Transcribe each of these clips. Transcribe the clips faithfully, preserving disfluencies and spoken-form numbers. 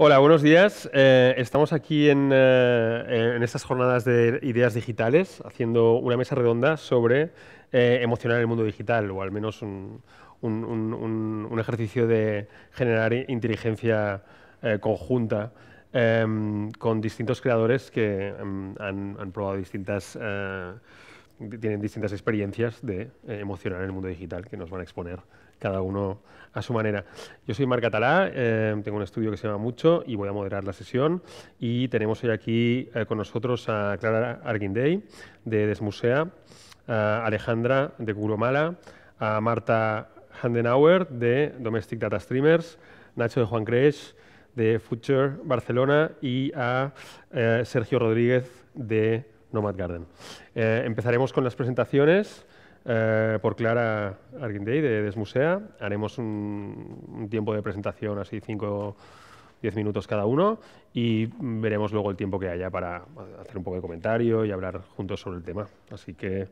Hola, buenos días. Eh, estamos aquí en, eh, en estas jornadas de ideas digitales haciendo una mesa redonda sobre eh, emocionar el mundo digital, o al menos un, un, un, un ejercicio de generar inteligencia eh, conjunta eh, con distintos creadores que eh, han, han probado distintas, eh, tienen distintas experiencias de eh, emocionar el mundo digital que nos van a exponer cada uno a su manera. Yo soy Marc Català, eh, tengo un estudio que se llama MUCHO y voy a moderar la sesión, y tenemos hoy aquí eh, con nosotros a Clara Harguindey de Desmusea, a Alejandra de Culomala, a Marta Handenauer de Domestic Data Streamers, Nacho de Juan-Creix de Foodture Barcelona y a eh, Sergio Rodríguez de Nomad Garden. Eh, empezaremos con las presentaciones. Eh, por Clara Harguindey de Desmusea. Haremos un, un tiempo de presentación, así cinco a diez minutos cada uno, y veremos luego el tiempo que haya para hacer un poco de comentario y hablar juntos sobre el tema. Así que,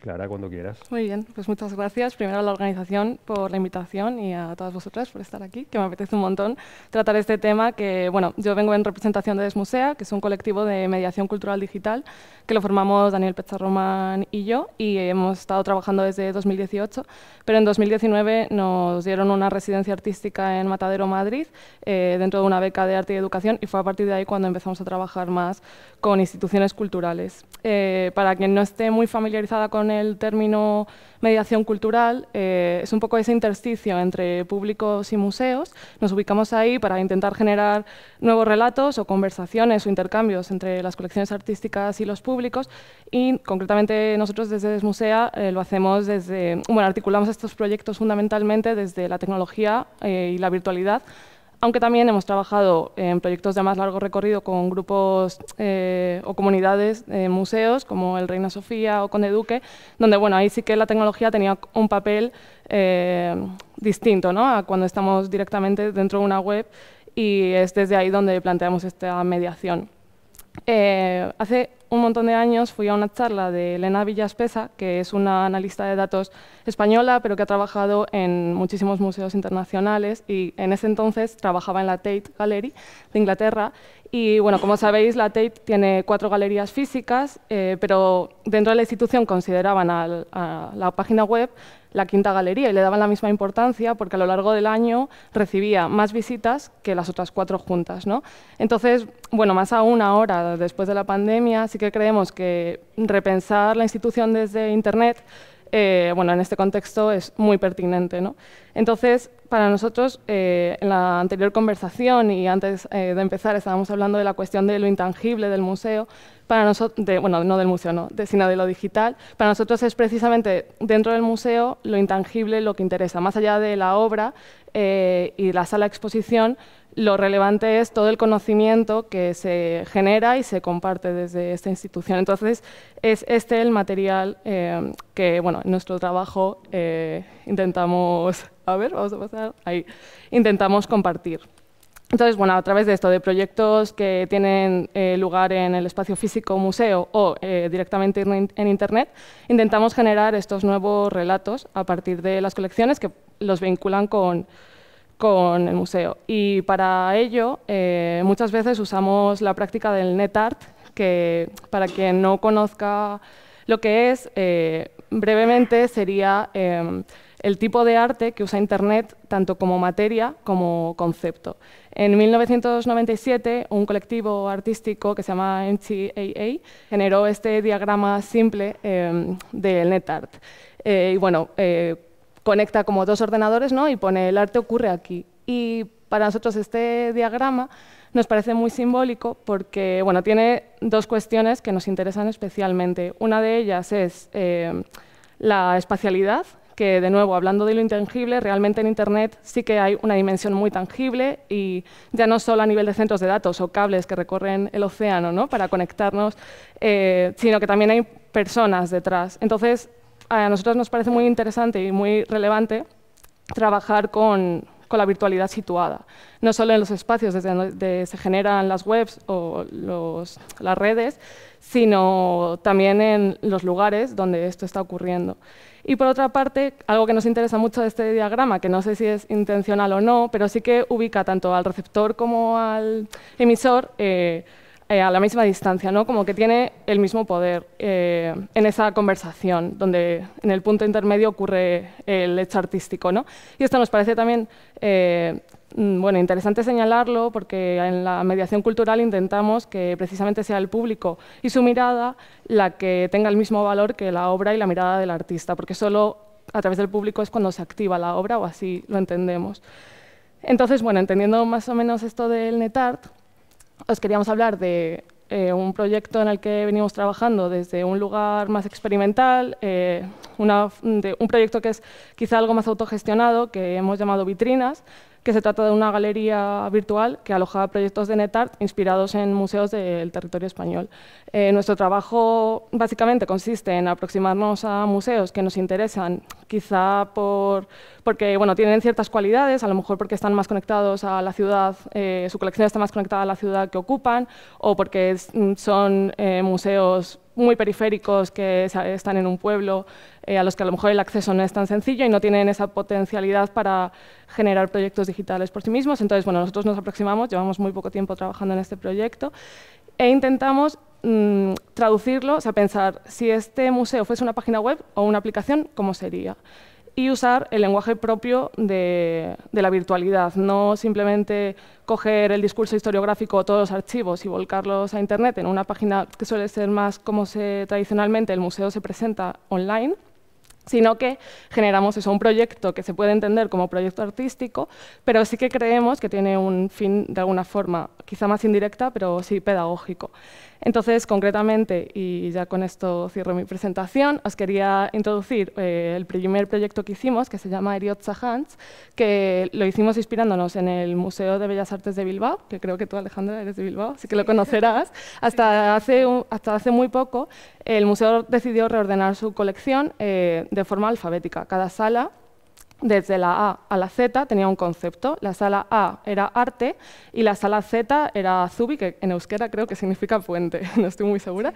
Clara, cuando quieras. Muy bien, pues muchas gracias. Primero a la organización por la invitación y a todas vosotras por estar aquí, que me apetece un montón tratar este tema que, bueno, yo vengo en representación de Desmusea, que es un colectivo de mediación cultural digital que lo formamos Daniel Pecharromán y yo, y hemos estado trabajando desde dos mil dieciocho, pero en dos mil diecinueve nos dieron una residencia artística en Matadero, Madrid, eh, dentro de una beca de arte y educación, y fue a partir de ahí cuando empezamos a trabajar más con instituciones culturales. Eh, para quien no esté muy familiarizada con el término mediación cultural, eh, es un poco ese intersticio entre públicos y museos. Nos ubicamos ahí para intentar generar nuevos relatos o conversaciones o intercambios entre las colecciones artísticas y los públicos. Públicos, y concretamente nosotros desde Desmusea eh, lo hacemos desde, bueno, articulamos estos proyectos fundamentalmente desde la tecnología eh, y la virtualidad, aunque también hemos trabajado en proyectos de más largo recorrido con grupos eh, o comunidades de eh, museos como el Reina Sofía o Conde Duque, donde, bueno, ahí sí que la tecnología tenía un papel eh, distinto, ¿no?, a cuando estamos directamente dentro de una web, y es desde ahí donde planteamos esta mediación. Eh, hace un montón de años fui a una charla de Elena Villaspesa, que es una analista de datos española, pero que ha trabajado en muchísimos museos internacionales, y en ese entonces trabajaba en la Tate Gallery de Inglaterra. Y bueno, como sabéis, la Tate tiene cuatro galerías físicas, eh, pero dentro de la institución consideraban a, a la página web la quinta galería y le daban la misma importancia porque a lo largo del año recibía más visitas que las otras cuatro juntas, ¿no? Entonces, bueno, más aún ahora, después de la pandemia, sí que creemos que repensar la institución desde Internet, eh, bueno, en este contexto es muy pertinente, ¿no? Entonces, para nosotros, eh, en la anterior conversación y antes eh, de empezar estábamos hablando de la cuestión de lo intangible del museo, para nosotros, de, bueno, no del museo, no, de, sino de lo digital. Para nosotros es precisamente dentro del museo lo intangible lo que interesa, más allá de la obra eh, y la sala de exposición. Lo relevante es todo el conocimiento que se genera y se comparte desde esta institución. Entonces, es este el material eh, que, bueno, en nuestro trabajo eh, intentamos, a ver, vamos a pasar, ahí, intentamos compartir. Entonces, bueno, a través de esto, de proyectos que tienen eh, lugar en el espacio físico museo o eh, directamente in en Internet, intentamos generar estos nuevos relatos a partir de las colecciones que los vinculan con con el museo. Y para ello, eh, muchas veces usamos la práctica del NetArt, que para quien no conozca lo que es, eh, brevemente sería eh, el tipo de arte que usa Internet tanto como materia como concepto. En mil novecientos noventa y siete, un colectivo artístico que se llama N C A A generó este diagrama simple eh, del NetArt. Eh, y bueno, eh, conecta como dos ordenadores, ¿no?, y pone el arte ocurre aquí. Y para nosotros este diagrama nos parece muy simbólico porque, bueno, tiene dos cuestiones que nos interesan especialmente. Una de ellas es eh, la espacialidad, que de nuevo, hablando de lo intangible, realmente en Internet sí que hay una dimensión muy tangible, y ya no solo a nivel de centros de datos o cables que recorren el océano, ¿no?, para conectarnos, eh, sino que también hay personas detrás. Entonces, a nosotros nos parece muy interesante y muy relevante trabajar con, con la virtualidad situada. No solo en los espacios desde donde se generan las webs o los, las redes, sino también en los lugares donde esto está ocurriendo. Y por otra parte, algo que nos interesa mucho de este diagrama, que no sé si es intencional o no, pero sí que ubica tanto al receptor como al emisor eh, eh, a la misma distancia, ¿no? Como que tiene el mismo poder eh, en esa conversación, donde en el punto intermedio ocurre el hecho artístico, ¿no? Y esto nos parece también eh, bueno, interesante señalarlo, porque en la mediación cultural intentamos que precisamente sea el público y su mirada la que tenga el mismo valor que la obra y la mirada del artista, porque solo a través del público es cuando se activa la obra, o así lo entendemos. Entonces, bueno, entendiendo más o menos esto del NetArt, os queríamos hablar de eh, un proyecto en el que venimos trabajando desde un lugar más experimental, eh, una, de, un proyecto que es quizá algo más autogestionado, que hemos llamado Vitrinas, que se trata de una galería virtual que aloja proyectos de NetArt inspirados en museos del territorio español. Eh, nuestro trabajo básicamente consiste en aproximarnos a museos que nos interesan, quizá por, porque bueno, tienen ciertas cualidades, a lo mejor porque están más conectados a la ciudad, eh, su colección está más conectada a la ciudad que ocupan, o porque es, son eh, museos muy periféricos que están en un pueblo, eh, a los que a lo mejor el acceso no es tan sencillo y no tienen esa potencialidad para generar proyectos digitales por sí mismos. Entonces, bueno, nosotros nos aproximamos, llevamos muy poco tiempo trabajando en este proyecto e intentamos mmm, traducirlo, o sea, pensar si este museo fuese una página web o una aplicación, ¿cómo sería? Y usar el lenguaje propio de, de la virtualidad, no simplemente coger el discurso historiográfico o todos los archivos y volcarlos a Internet en una página que suele ser más como se, tradicionalmente el museo se presenta online, sino que generamos eso, un proyecto que se puede entender como proyecto artístico, pero sí que creemos que tiene un fin de alguna forma, quizá más indirecta, pero sí pedagógico. Entonces, concretamente, y ya con esto cierro mi presentación, os quería introducir eh, el primer proyecto que hicimos, que se llama Eriot Sahans, que lo hicimos inspirándonos en el Museo de Bellas Artes de Bilbao, que creo que tú, Alejandra, eres de Bilbao, así que lo conocerás. Hasta hace, un, hasta hace muy poco, el museo decidió reordenar su colección eh, de forma alfabética. Cada sala, desde la A a la Z, tenía un concepto. La sala A era arte y la sala Z era zubi, que en euskera creo que significa puente, no estoy muy segura.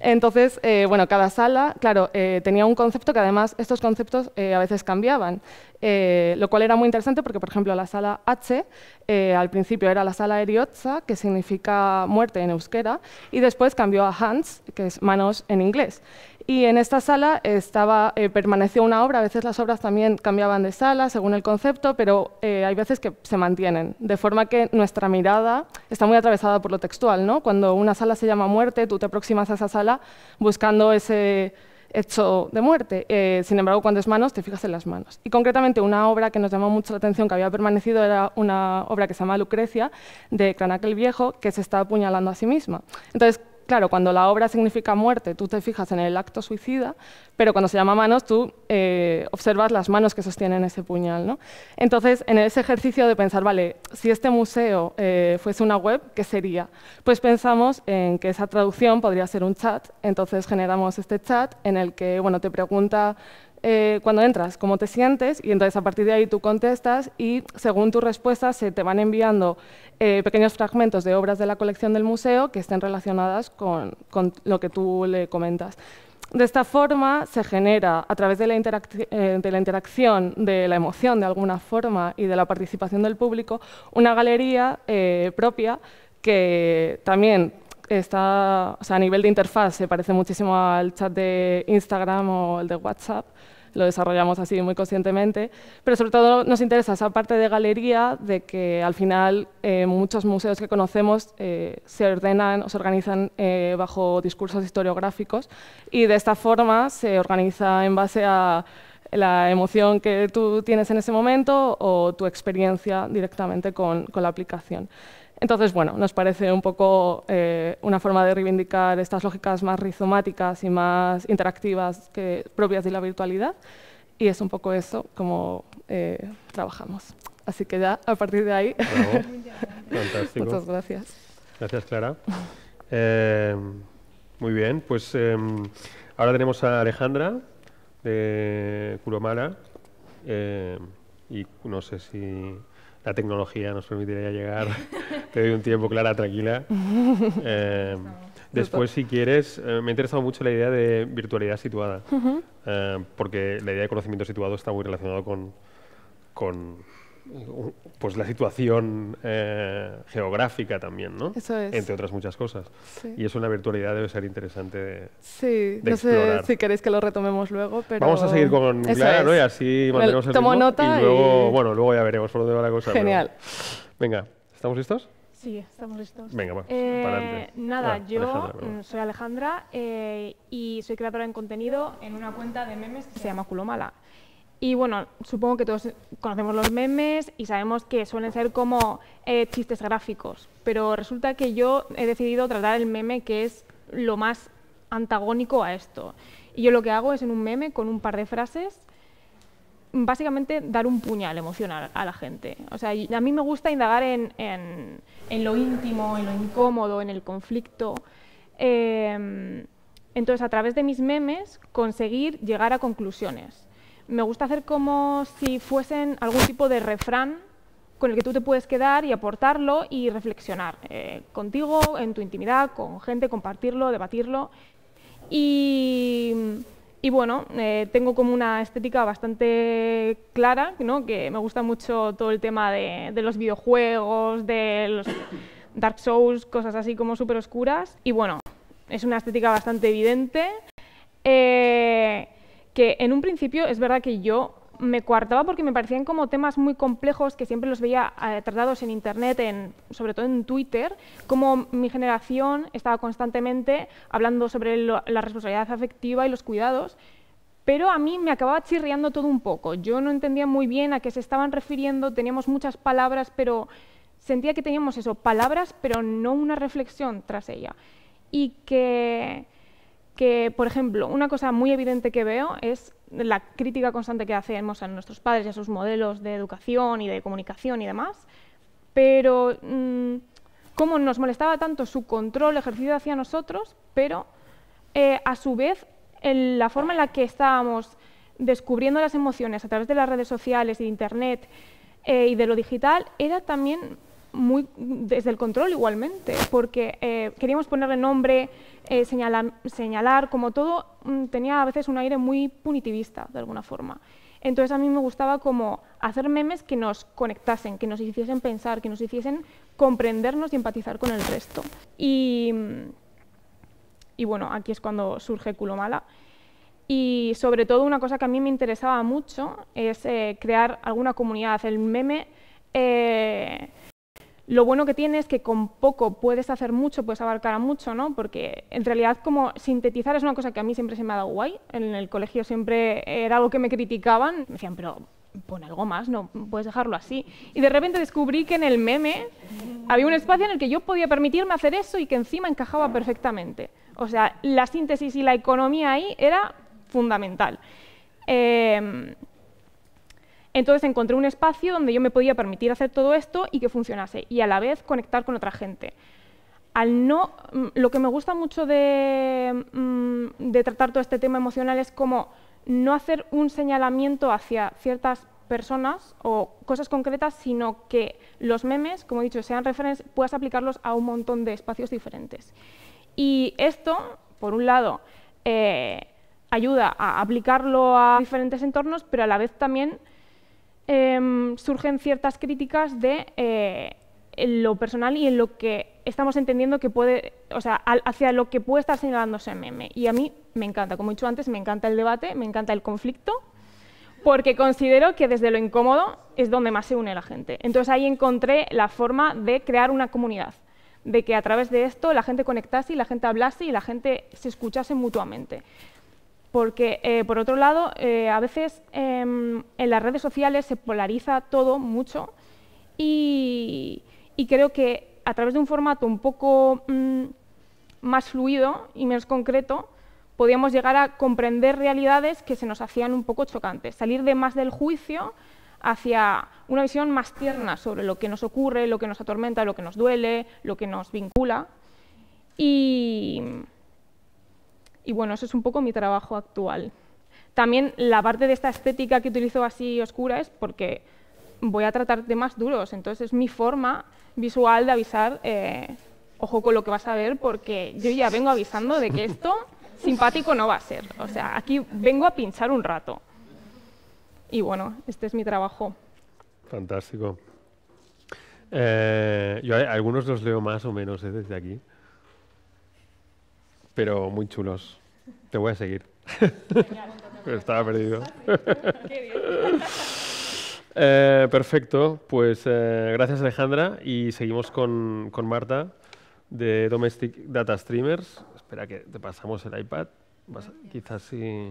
Entonces, eh, bueno, cada sala, claro, eh, tenía un concepto que además estos conceptos eh, a veces cambiaban. Eh, lo cual era muy interesante porque, por ejemplo, la sala H eh, al principio era la sala Eriotza, que significa muerte en euskera, y después cambió a hands, que es manos en inglés. Y en esta sala estaba, eh, permaneció una obra, a veces las obras también cambiaban de sala según el concepto, pero eh, hay veces que se mantienen, de forma que nuestra mirada está muy atravesada por lo textual, ¿no? Cuando una sala se llama muerte, tú te aproximas a esa sala buscando ese hecho de muerte. Eh, sin embargo, cuando es manos, te fijas en las manos. Y concretamente una obra que nos llamó mucho la atención, que había permanecido, era una obra que se llama Lucrecia, de Cranach el Viejo, que se está apuñalando a sí misma. Entonces, claro, cuando la obra significa muerte, tú te fijas en el acto suicida, pero cuando se llama manos, tú eh, observas las manos que sostienen ese puñal, ¿no? Entonces, en ese ejercicio de pensar, vale, si este museo eh, fuese una web, ¿qué sería? Pues pensamos en que esa traducción podría ser un chat, entonces generamos este chat en el que, bueno, te pregunta Eh, cuando entras, cómo te sientes, y entonces a partir de ahí tú contestas y según tus respuestas se te van enviando eh, pequeños fragmentos de obras de la colección del museo que estén relacionadas con, con lo que tú le comentas. De esta forma se genera, a través de la, eh, de la interacción, de la emoción de alguna forma y de la participación del público, una galería eh, propia que también está, o sea, a nivel de interfaz se parece muchísimo al chat de Instagram o el de WhatsApp, lo desarrollamos así muy conscientemente, pero sobre todo nos interesa esa parte de galería de que al final eh, muchos museos que conocemos eh, se ordenan o se organizan eh, bajo discursos historiográficos y de esta forma se organiza en base a la emoción que tú tienes en ese momento o tu experiencia directamente con, con la aplicación. Entonces, bueno, nos parece un poco eh, una forma de reivindicar estas lógicas más rizomáticas y más interactivas que, propias de la virtualidad, y es un poco eso como eh, trabajamos. Así que ya, a partir de ahí, fantástico. Muchas gracias. Gracias, Clara. Eh, muy bien, pues eh, ahora tenemos a Alejandra de Culomala, eh, y no sé si la tecnología nos permitiría llegar. Te doy un tiempo, Clara, tranquila. Eh, después, si quieres, eh, me ha interesado mucho la idea de virtualidad situada, uh-huh. eh, porque la idea de conocimiento situado está muy relacionado con, con pues, la situación eh, geográfica también, ¿no? Eso es. Entre otras muchas cosas. Sí. Y eso en la virtualidad debe ser interesante de, sí, de no explorar. Sé si queréis que lo retomemos luego, pero... Vamos a seguir con eso Clara, es. ¿no? Y así mantenemos el tomo ritmo. Nota y luego, y... bueno, luego ya veremos por dónde va la cosa. Genial. Pero... Venga, ¿estamos listos? Sí, estamos listos. Venga, va, eh, para adelante. Nada, ah, yo Alejandra, soy Alejandra eh, y soy creadora en contenido en una cuenta de memes que se llama Culomala. Y bueno, supongo que todos conocemos los memes y sabemos que suelen ser como eh, chistes gráficos, pero resulta que yo he decidido tratar el meme que es lo más antagónico a esto. Y yo lo que hago es en un meme con un par de frases básicamente dar un puñal emocional a la gente. O sea, a mí me gusta indagar en, en, en lo íntimo, en lo incómodo, en el conflicto. Eh, entonces, a través de mis memes, conseguir llegar a conclusiones. Me gusta hacer como si fuesen algún tipo de refrán con el que tú te puedes quedar y aportarlo y reflexionar eh, contigo, en tu intimidad, con gente, compartirlo, debatirlo. Y... Y bueno, eh, tengo como una estética bastante clara, ¿no? Que me gusta mucho todo el tema de, de los videojuegos, de los Dark Souls, cosas así como súper oscuras. Y bueno, es una estética bastante evidente, eh, que en un principio es verdad que yo me coartaba porque me parecían como temas muy complejos que siempre los veía eh, tratados en Internet, en, sobre todo en Twitter, como mi generación estaba constantemente hablando sobre lo, la responsabilidad afectiva y los cuidados, pero a mí me acababa chirriando todo un poco. Yo no entendía muy bien a qué se estaban refiriendo, teníamos muchas palabras, pero sentía que teníamos eso, palabras, pero no una reflexión tras ella. Y que... que, por ejemplo, una cosa muy evidente que veo es la crítica constante que hacemos a nuestros padres y a sus modelos de educación y de comunicación y demás, pero mmm, cómo nos molestaba tanto su control ejercido hacia nosotros, pero eh, a su vez el, la forma en la que estábamos descubriendo las emociones a través de las redes sociales y de Internet eh, y de lo digital era también... muy desde el control igualmente, porque eh, queríamos ponerle nombre, eh, señala, señalar, como todo tenía a veces un aire muy punitivista de alguna forma. Entonces a mí me gustaba como hacer memes que nos conectasen, que nos hiciesen pensar, que nos hiciesen comprendernos y empatizar con el resto. Y, y bueno, aquí es cuando surge Culomala. Y sobre todo una cosa que a mí me interesaba mucho es eh, crear alguna comunidad, el meme... Eh, Lo bueno que tiene es que con poco puedes hacer mucho, puedes abarcar a mucho, ¿no? Porque en realidad como sintetizar es una cosa que a mí siempre se me ha dado guay. En el colegio siempre era algo que me criticaban. Me decían, pero pon algo más, no puedes dejarlo así. Y de repente descubrí que en el meme había un espacio en el que yo podía permitirme hacer eso y que encima encajaba perfectamente. O sea, la síntesis y la economía ahí era fundamental. Eh, Entonces encontré un espacio donde yo me podía permitir hacer todo esto y que funcionase, y a la vez conectar con otra gente. Al no, lo que me gusta mucho de, de tratar todo este tema emocional es como no hacer un señalamiento hacia ciertas personas o cosas concretas, sino que los memes, como he dicho, sean referencias, puedas aplicarlos a un montón de espacios diferentes. Y esto, por un lado, eh, ayuda a aplicarlo a diferentes entornos, pero a la vez también... Eh, surgen ciertas críticas de eh, en lo personal y en lo que estamos entendiendo que puede, o sea, al, hacia lo que puede estar señalándose el meme. Y a mí me encanta, como he dicho antes, me encanta el debate, me encanta el conflicto, porque considero que desde lo incómodo es donde más se une la gente. Entonces ahí encontré la forma de crear una comunidad, de que a través de esto la gente conectase y la gente hablase y la gente se escuchase mutuamente. Porque, eh, por otro lado, eh, a veces eh, en las redes sociales se polariza todo mucho y, y creo que a través de un formato un poco mm, más fluido y menos concreto podíamos llegar a comprender realidades que se nos hacían un poco chocantes, salir de más del juicio hacia una visión más tierna sobre lo que nos ocurre, lo que nos atormenta, lo que nos duele, lo que nos vincula. Y... Y bueno, eso es un poco mi trabajo actual. También la parte de esta estética que utilizo así oscura es porque voy a tratar temas duros, entonces es mi forma visual de avisar, eh, ojo con lo que vas a ver, porque yo ya vengo avisando de que esto simpático no va a ser, o sea, aquí vengo a pinchar un rato. Y bueno, este es mi trabajo. Fantástico. Eh, yo a algunos los leo más o menos eh, desde aquí, pero muy chulos. Te voy a seguir. Pero estaba perdido. Eh, perfecto, pues eh, gracias Alejandra, y seguimos con, con Marta de Domestic Data Streamers. Espera que te pasamos el iPad. Vas, quizás sí.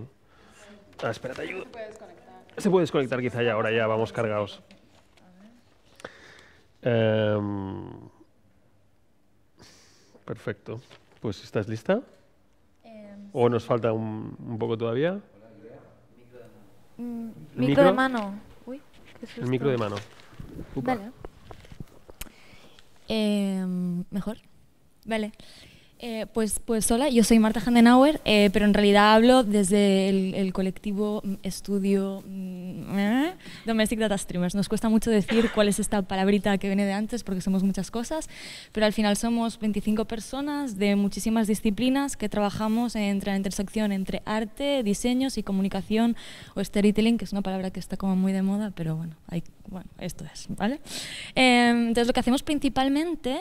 Ah, espera, te ayudo. Se puede desconectar quizá ya, ahora ya vamos cargados. Eh, perfecto. Pues, ¿estás lista? Eh, ¿O sí. nos falta un, un poco todavía? Mm, micro, micro de mano. Uy, qué susto. El micro de mano. Upa. Vale. Eh, ¿Mejor? Vale. Eh, pues, pues hola, yo soy Marta Handenauer, eh, pero en realidad hablo desde el, el colectivo estudio eh, Domestic Data Streamers. Nos cuesta mucho decir cuál es esta palabrita que viene de antes porque somos muchas cosas, pero al final somos veinticinco personas de muchísimas disciplinas que trabajamos entre la intersección entre arte, diseños y comunicación o storytelling, que es una palabra que está como muy de moda, pero bueno, hay, bueno esto es, ¿vale? Eh, entonces lo que hacemos principalmente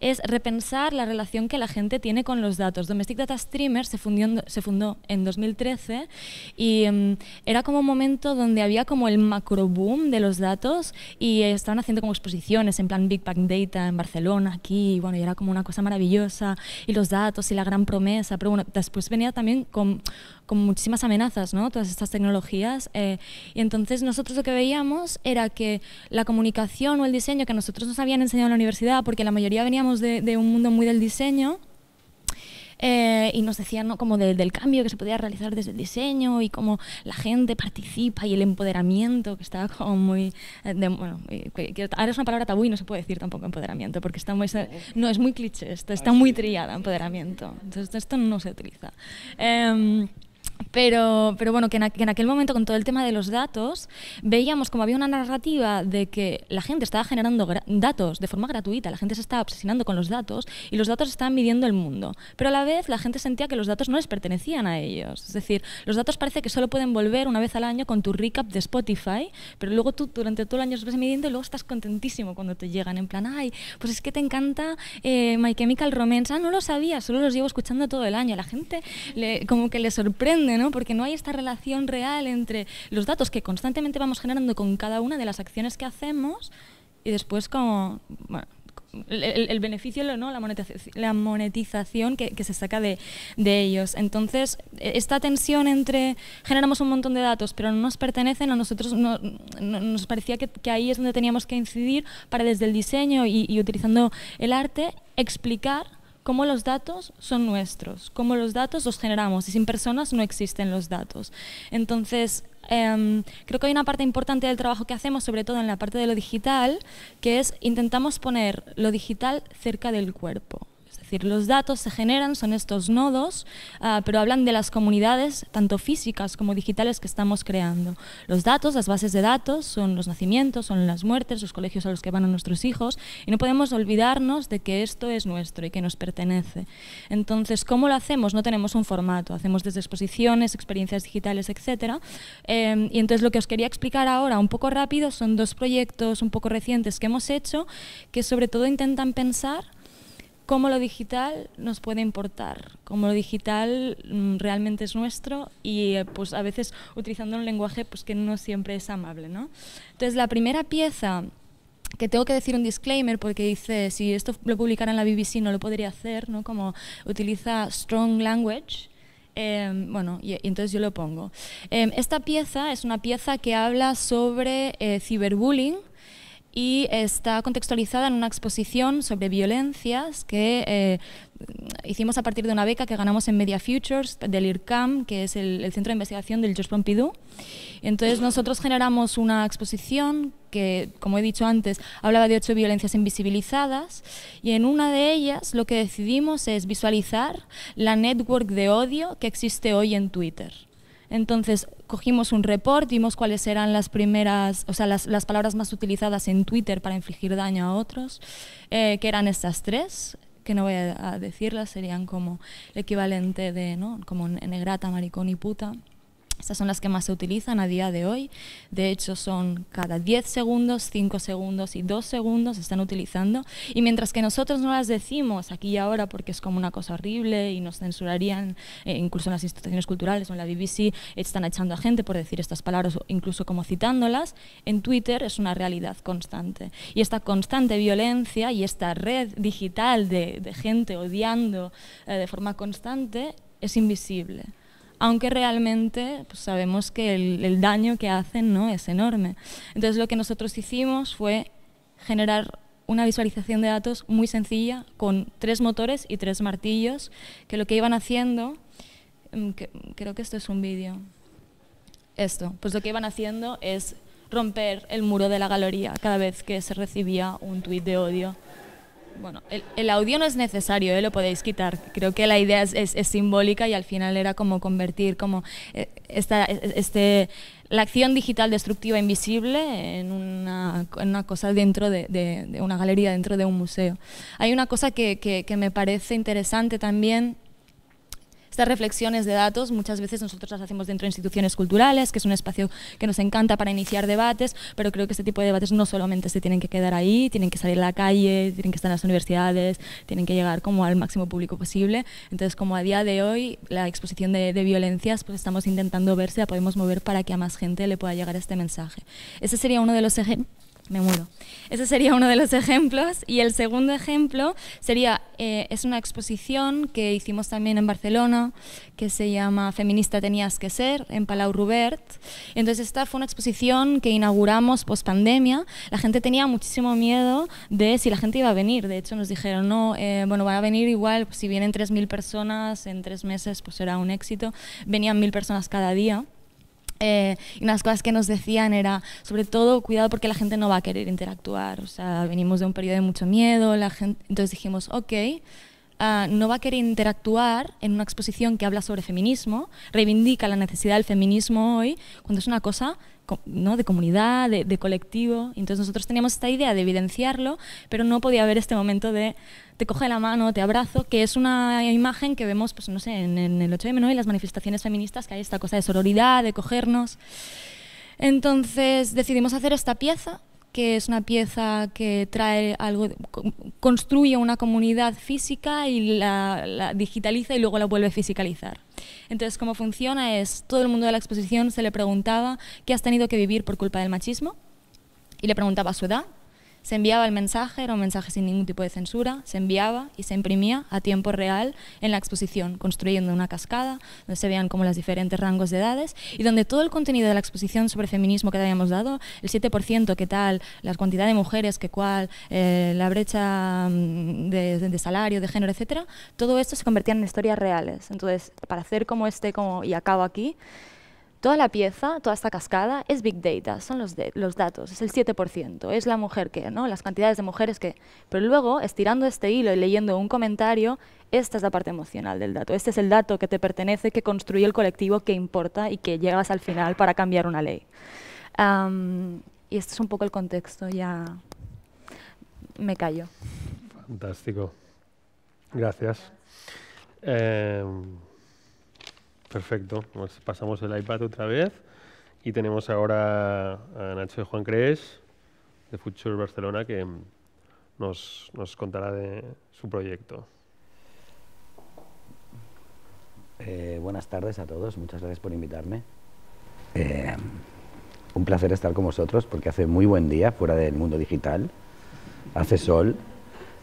es repensar la relación que la gente tiene con los datos. Domestic Data Streamers se, fundió, se fundó en dos mil trece y um, era como un momento donde había como el macro boom de los datos y eh, estaban haciendo como exposiciones en plan Big Bang Data en Barcelona, aquí, y bueno, y era como una cosa maravillosa y los datos y la gran promesa, pero bueno, después venía también con, con muchísimas amenazas, ¿no? Todas estas tecnologías eh, y entonces nosotros lo que veíamos era que la comunicación o el diseño que nosotros nos habían enseñado en la universidad, porque la mayoría veníamos de, de un mundo muy del diseño, Eh, y nos decían, ¿no?, como de, del cambio que se podía realizar desde el diseño y cómo la gente participa y el empoderamiento, que estaba como muy... Eh, de, bueno, que, que ahora es una palabra tabú y no se puede decir tampoco empoderamiento, porque está muy, no, es muy cliché, está, está muy trillada empoderamiento, entonces esto no se utiliza. Eh, Pero, pero bueno, que en, aqu que en aquel momento con todo el tema de los datos veíamos como había una narrativa de que la gente estaba generando datos de forma gratuita, la gente se estaba obsesionando con los datos y los datos estaban midiendo el mundo, pero a la vez la gente sentía que los datos no les pertenecían a ellos, es decir, los datos parece que solo pueden volver una vez al año con tu recap de Spotify, pero luego tú durante todo el año los vas midiendo y luego estás contentísimo cuando te llegan, en plan, ay, pues es que te encanta eh, My Chemical Romance, ah, no lo sabía, solo los llevo escuchando todo el año, a la gente le, como que le sorprende, ¿no? Porque no hay esta relación real entre los datos que constantemente vamos generando con cada una de las acciones que hacemos y después como, bueno, el, el beneficio, ¿no?, la monetización, la monetización que, que se saca de, de ellos. Entonces, esta tensión entre generamos un montón de datos pero no nos pertenecen, a nosotros no, no, nos parecía que, que ahí es donde teníamos que incidir para desde el diseño y, y utilizando el arte explicar cómo los datos son nuestros, cómo los datos los generamos, y sin personas no existen los datos. Entonces, eh, creo que hay una parte importante del trabajo que hacemos, sobre todo en la parte de lo digital, que es intentamos poner lo digital cerca del cuerpo. Es decir, los datos se generan, son estos nodos, uh, pero hablan de las comunidades, tanto físicas como digitales, que estamos creando. Los datos, las bases de datos, son los nacimientos, son las muertes, los colegios a los que van a nuestros hijos, y no podemos olvidarnos de que esto es nuestro y que nos pertenece. Entonces, ¿cómo lo hacemos? No tenemos un formato, hacemos desde exposiciones, experiencias digitales, etcétera. Eh, y entonces lo que os quería explicar ahora, un poco rápido, son dos proyectos un poco recientes que hemos hecho, que sobre todo intentan pensar cómo lo digital nos puede importar, cómo lo digital realmente es nuestro y pues a veces utilizando un lenguaje pues que no siempre es amable, ¿no? Entonces la primera pieza, que tengo que decir un disclaimer porque dice, si esto lo publicara en la B B C no lo podría hacer, ¿no?, como utiliza strong language. Eh, bueno, y, y entonces yo lo pongo. Eh, esta pieza es una pieza que habla sobre eh, ciberbullying y está contextualizada en una exposición sobre violencias que eh, hicimos a partir de una beca que ganamos en Media Futures del IRCAM, que es el, el centro de investigación del George Pompidou. Entonces nosotros generamos una exposición que, como he dicho antes, hablaba de ocho violencias invisibilizadas y en una de ellas lo que decidimos es visualizar la network de odio que existe hoy en Twitter. Entonces cogimos un report, vimos cuáles eran las primeras, o sea, las, las palabras más utilizadas en Twitter para infligir daño a otros, eh, que eran estas tres, que no voy a decirlas, serían como el equivalente de, ¿no?, como negrata, maricón y puta. Estas son las que más se utilizan a día de hoy. De hecho, son cada diez segundos, cinco segundos y dos segundos se están utilizando. Y mientras que nosotros no las decimos aquí y ahora porque es como una cosa horrible y nos censurarían, eh, incluso en las instituciones culturales o en la B B C están echando a gente por decir estas palabras, incluso como citándolas, en Twitter es una realidad constante. Y esta constante violencia y esta red digital de, de gente odiando eh, de forma constante es invisible, aunque realmente pues, sabemos que el, el daño que hacen, ¿no?, es enorme. Entonces lo que nosotros hicimos fue generar una visualización de datos muy sencilla con tres motores y tres martillos, que lo que iban haciendo, que, creo que esto es un vídeo, esto, pues lo que iban haciendo es romper el muro de la galería cada vez que se recibía un tuit de odio. Bueno, el, el audio no es necesario, ¿eh? Lo podéis quitar. Creo que la idea es, es, es simbólica y al final era como convertir como esta, este, la acción digital destructiva invisible en una, en una cosa dentro de, de, de una galería, dentro de un museo. Hay una cosa que, que, que me parece interesante también. Estas reflexiones de datos muchas veces nosotros las hacemos dentro de instituciones culturales, que es un espacio que nos encanta para iniciar debates, pero creo que este tipo de debates no solamente se tienen que quedar ahí, tienen que salir a la calle, tienen que estar en las universidades, tienen que llegar como al máximo público posible. Entonces, como a día de hoy, la exposición de, de violencias, pues estamos intentando ver si la podemos mover para que a más gente le pueda llegar este mensaje. Ese sería uno de los ejemplos. Me muero. Ese sería uno de los ejemplos. Y el segundo ejemplo sería, eh, es una exposición que hicimos también en Barcelona, que se llama Feminista tenías que ser, en Palau Rubert. Entonces esta fue una exposición que inauguramos post pandemia. La gente tenía muchísimo miedo de si la gente iba a venir. De hecho nos dijeron, no, eh, bueno, van a venir igual, pues si vienen tres mil personas en tres meses, pues será un éxito. Venían mil personas cada día. Eh, y unas cosas que nos decían era, sobre todo, cuidado porque la gente no va a querer interactuar, o sea, venimos de un periodo de mucho miedo, la gente, entonces dijimos, ok, uh, no va a querer interactuar en una exposición que habla sobre feminismo, reivindica la necesidad del feminismo hoy, cuando es una cosa, ¿no?, de comunidad, de, de colectivo. Entonces nosotros teníamos esta idea de evidenciarlo, pero no podía haber este momento de te coge la mano, te abrazo, que es una imagen que vemos, pues no sé, en, en el ocho eme, ¿no?, y las manifestaciones feministas, que hay esta cosa de sororidad, de cogernos. Entonces decidimos hacer esta pieza, que es una pieza que trae algo, construye una comunidad física y la, la digitaliza y luego la vuelve a fiscalizar. Entonces, cómo funciona es, todo el mundo de la exposición se le preguntaba qué has tenido que vivir por culpa del machismo y le preguntaba su edad, se enviaba el mensaje, era un mensaje sin ningún tipo de censura, se enviaba y se imprimía a tiempo real en la exposición, construyendo una cascada donde se vean como los diferentes rangos de edades y donde todo el contenido de la exposición sobre feminismo que te habíamos dado, el siete por ciento que tal, la cantidad de mujeres que cual, eh, la brecha de, de, de salario, de género, etcétera, todo esto se convertía en historias reales. Entonces, para hacer como este, como y acabo aquí, toda la pieza, toda esta cascada, es big data, son los, de, los datos, es el siete por ciento, es la mujer que, ¿no?, las cantidades de mujeres que... Pero luego, estirando este hilo y leyendo un comentario, esta es la parte emocional del dato, este es el dato que te pertenece, que construye el colectivo, que importa y que llegas al final para cambiar una ley. Um, y este es un poco el contexto, ya me callo. Fantástico, gracias. Eh... Perfecto, pues pasamos el iPad otra vez y tenemos ahora a Nacho de Juan-Creix, de Foodture Barcelona, que nos, nos contará de su proyecto. Eh, buenas tardes a todos, muchas gracias por invitarme. Eh, un placer estar con vosotros porque hace muy buen día fuera del mundo digital, hace sol.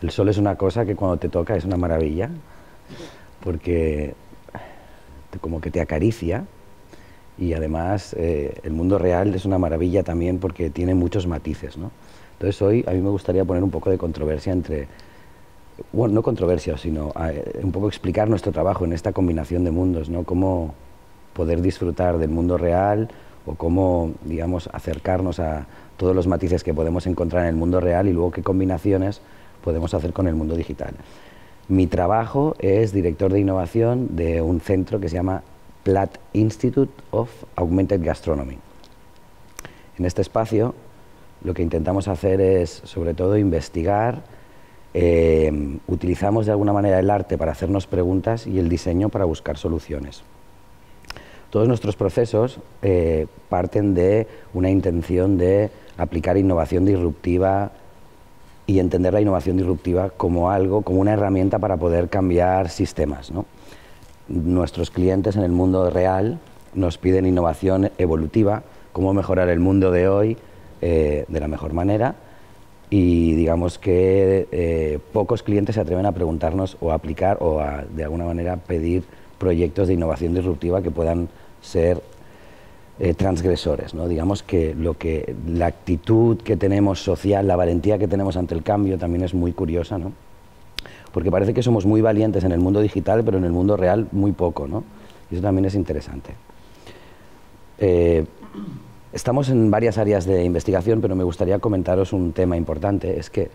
El sol es una cosa que cuando te toca es una maravilla porque... como que te acaricia y además eh, el mundo real es una maravilla también porque tiene muchos matices, ¿no? Entonces hoy a mí me gustaría poner un poco de controversia entre, bueno, no controversia, sino eh, un poco explicar nuestro trabajo en esta combinación de mundos, ¿no? Cómo poder disfrutar del mundo real o cómo, digamos, acercarnos a todos los matices que podemos encontrar en el mundo real y luego qué combinaciones podemos hacer con el mundo digital. Mi trabajo es director de innovación de un centro que se llama Plat Institute of Augmented Gastronomy. En este espacio lo que intentamos hacer es, sobre todo, investigar. Eh, utilizamos de alguna manera el arte para hacernos preguntas y el diseño para buscar soluciones. Todos nuestros procesos eh, parten de una intención de aplicar innovación disruptiva y entender la innovación disruptiva como algo, como una herramienta para poder cambiar sistemas, ¿no? Nuestros clientes en el mundo real nos piden innovación evolutiva, cómo mejorar el mundo de hoy eh, de la mejor manera, y digamos que eh, pocos clientes se atreven a preguntarnos o a aplicar o a, de alguna manera, pedir proyectos de innovación disruptiva que puedan ser eh, transgresores, ¿no? Digamos que, lo que la actitud que tenemos social, la valentía que tenemos ante el cambio también es muy curiosa, ¿no? Porque parece que somos muy valientes en el mundo digital, pero en el mundo real muy poco, ¿no? Y eso también es interesante. Eh, estamos en varias áreas de investigación, pero me gustaría comentaros un tema importante, es que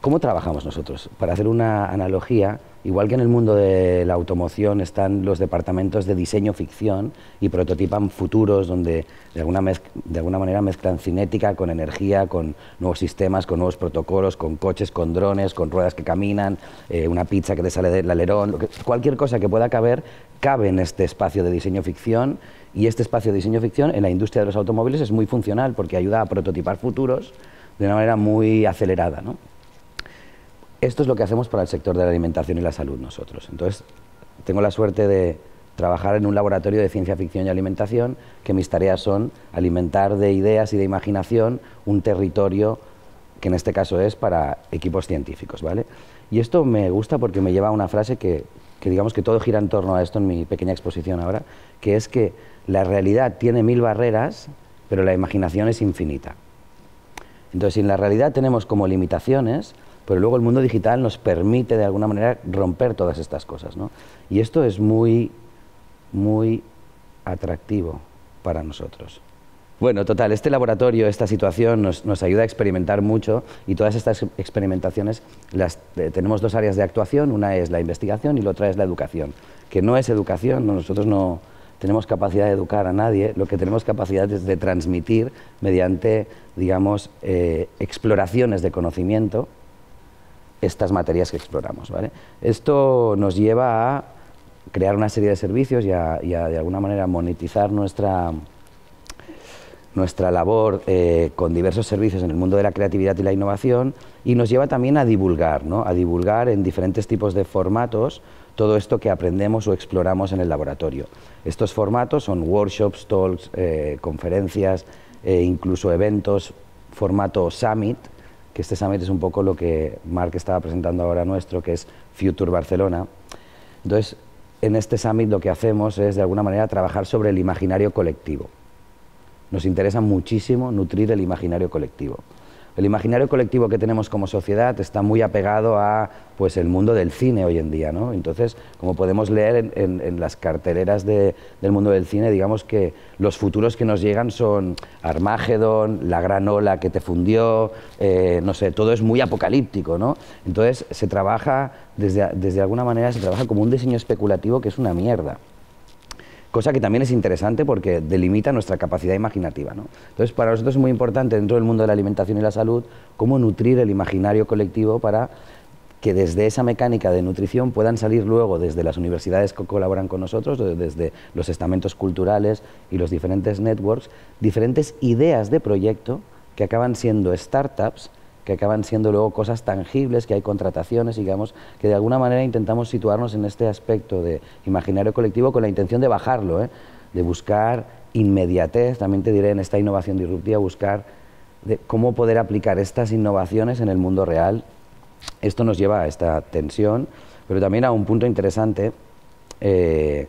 ¿cómo trabajamos nosotros? Para hacer una analogía, igual que en el mundo de la automoción están los departamentos de diseño ficción y prototipan futuros donde de alguna, de alguna manera mezclan cinética con energía, con nuevos sistemas, con nuevos protocolos, con coches, con drones, con ruedas que caminan, eh, una pizza que te sale del alerón, cualquier cosa que pueda caber, cabe en este espacio de diseño ficción, y este espacio de diseño ficción en la industria de los automóviles es muy funcional porque ayuda a prototipar futuros de una manera muy acelerada, ¿no? Esto es lo que hacemos para el sector de la alimentación y la salud nosotros. Entonces, tengo la suerte de trabajar en un laboratorio de ciencia ficción y alimentación, que mis tareas son alimentar de ideas y de imaginación un territorio que en este caso es para equipos científicos, ¿vale? Y esto me gusta porque me lleva a una frase que, que digamos que todo gira en torno a esto en mi pequeña exposición ahora, que es que la realidad tiene mil barreras, pero la imaginación es infinita. Entonces, si en la realidad tenemos como limitaciones, pero luego el mundo digital nos permite de alguna manera romper todas estas cosas, ¿no? Y esto es muy, muy atractivo para nosotros. Bueno, total, este laboratorio, esta situación nos, nos ayuda a experimentar mucho, y todas estas experimentaciones las, eh, tenemos dos áreas de actuación, una es la investigación y la otra es la educación, que no es educación, ¿no? Nosotros no tenemos capacidad de educar a nadie, lo que tenemos capacidad es de transmitir mediante, digamos, eh, exploraciones de conocimiento, estas materias que exploramos, ¿vale? Esto nos lleva a crear una serie de servicios y a, y a de alguna manera monetizar nuestra, nuestra labor eh, con diversos servicios en el mundo de la creatividad y la innovación, y nos lleva también a divulgar, ¿no? A divulgar en diferentes tipos de formatos todo esto que aprendemos o exploramos en el laboratorio. Estos formatos son workshops, talks, eh, conferencias, eh, incluso eventos, formato summit, que este summit es un poco lo que Marc estaba presentando ahora nuestro, que es Foodture Barcelona. Entonces, en este summit lo que hacemos es, de alguna manera, trabajar sobre el imaginario colectivo. Nos interesa muchísimo nutrir el imaginario colectivo. El imaginario colectivo que tenemos como sociedad está muy apegado a, pues, el mundo del cine hoy en día, ¿no? Entonces, como podemos leer en, en, en las carteleras de, del mundo del cine, digamos que los futuros que nos llegan son Armagedón, la gran ola que te fundió, eh, no sé, todo es muy apocalíptico, ¿no? Entonces, se trabaja, desde, desde alguna manera, se trabaja como un diseño especulativo que es una mierda. Cosa que también es interesante porque delimita nuestra capacidad imaginativa, ¿no? Entonces, para nosotros es muy importante, dentro del mundo de la alimentación y la salud, cómo nutrir el imaginario colectivo para que desde esa mecánica de nutrición puedan salir luego desde las universidades que colaboran con nosotros, desde los estamentos culturales y los diferentes networks, diferentes ideas de proyecto que acaban siendo startups, que acaban siendo luego cosas tangibles, que hay contrataciones, digamos, que de alguna manera intentamos situarnos en este aspecto de imaginario colectivo con la intención de bajarlo, ¿eh? De buscar inmediatez, también te diré en esta innovación disruptiva, buscar de cómo poder aplicar estas innovaciones en el mundo real. Esto nos lleva a esta tensión, pero también a un punto interesante. Eh,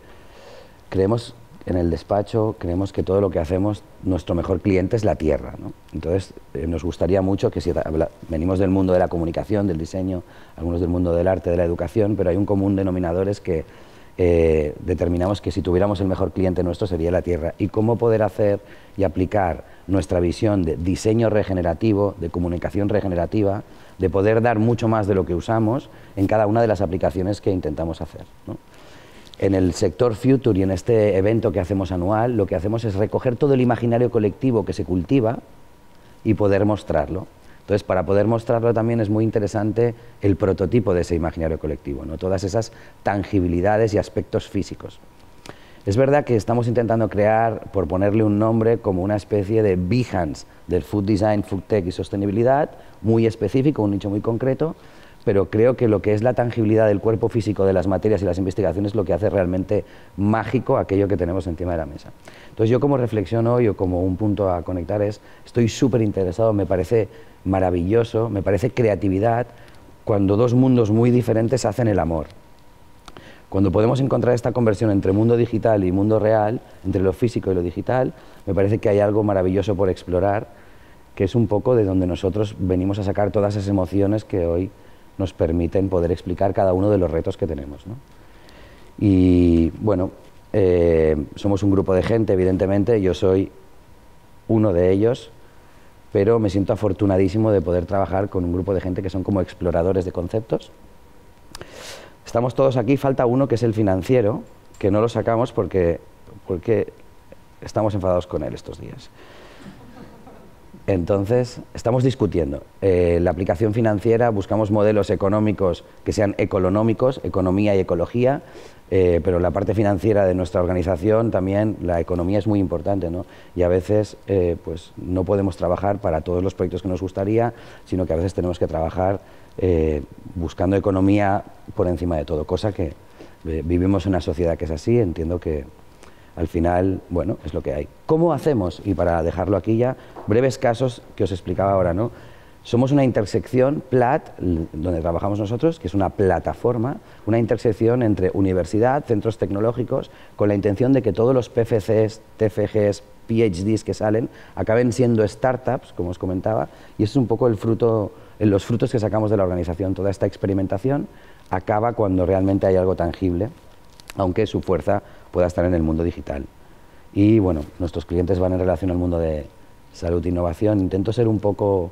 creemos en el despacho, creemos que todo lo que hacemos, nuestro mejor cliente es la tierra, ¿no? Entonces, eh, nos gustaría mucho que si habla, venimos del mundo de la comunicación, del diseño, algunos del mundo del arte, de la educación, pero hay un común denominador, es que eh, determinamos que si tuviéramos el mejor cliente nuestro sería la tierra. Y cómo poder hacer y aplicar nuestra visión de diseño regenerativo, de comunicación regenerativa, de poder dar mucho más de lo que usamos en cada una de las aplicaciones que intentamos hacer, ¿no? en el sector Foodture y en este evento que hacemos anual, lo que hacemos es recoger todo el imaginario colectivo que se cultiva y poder mostrarlo. Entonces, para poder mostrarlo también es muy interesante el prototipo de ese imaginario colectivo, ¿no? Todas esas tangibilidades y aspectos físicos. Es verdad que estamos intentando crear, por ponerle un nombre, como una especie de Behance del food design, food tech y sostenibilidad, muy específico, un nicho muy concreto, pero creo que lo que es la tangibilidad del cuerpo físico de las materias y las investigaciones es lo que hace realmente mágico aquello que tenemos encima de la mesa. Entonces yo como reflexión hoy, o como un punto a conectar, es estoy súper interesado, me parece maravilloso, me parece creatividad cuando dos mundos muy diferentes hacen el amor. Cuando podemos encontrar esta conversión entre mundo digital y mundo real, entre lo físico y lo digital, me parece que hay algo maravilloso por explorar, que es un poco de donde nosotros venimos a sacar todas esas emociones que hoy nos permiten poder explicar cada uno de los retos que tenemos, ¿no? Y bueno, eh, somos un grupo de gente, evidentemente, yo soy uno de ellos, pero me siento afortunadísimo de poder trabajar con un grupo de gente que son como exploradores de conceptos. Estamos todos aquí, falta uno que es el financiero, que no lo sacamos porque, porque estamos enfadados con él estos días. Entonces, estamos discutiendo. Eh, la aplicación financiera, buscamos modelos económicos que sean económicos, economía y ecología, eh, pero la parte financiera de nuestra organización también, la economía es muy importante, ¿no? Y a veces eh, pues, no podemos trabajar para todos los proyectos que nos gustaría, sino que a veces tenemos que trabajar eh, buscando economía por encima de todo, cosa que eh, vivimos en una sociedad que es así, entiendo que... Al final, bueno, es lo que hay. ¿Cómo hacemos? Y para dejarlo aquí ya, breves casos que os explicaba ahora, ¿no? Somos una intersección, Plat, donde trabajamos nosotros, que es una plataforma, una intersección entre universidad, centros tecnológicos, con la intención de que todos los P F Cs, T F Gs, P H Ds que salen, acaben siendo startups, como os comentaba, y eso es un poco el fruto, los frutos que sacamos de la organización. Toda esta experimentación acaba cuando realmente hay algo tangible, aunque su fuerza pueda estar en el mundo digital. Y bueno, nuestros clientes van en relación al mundo de salud e innovación. Intento ser un poco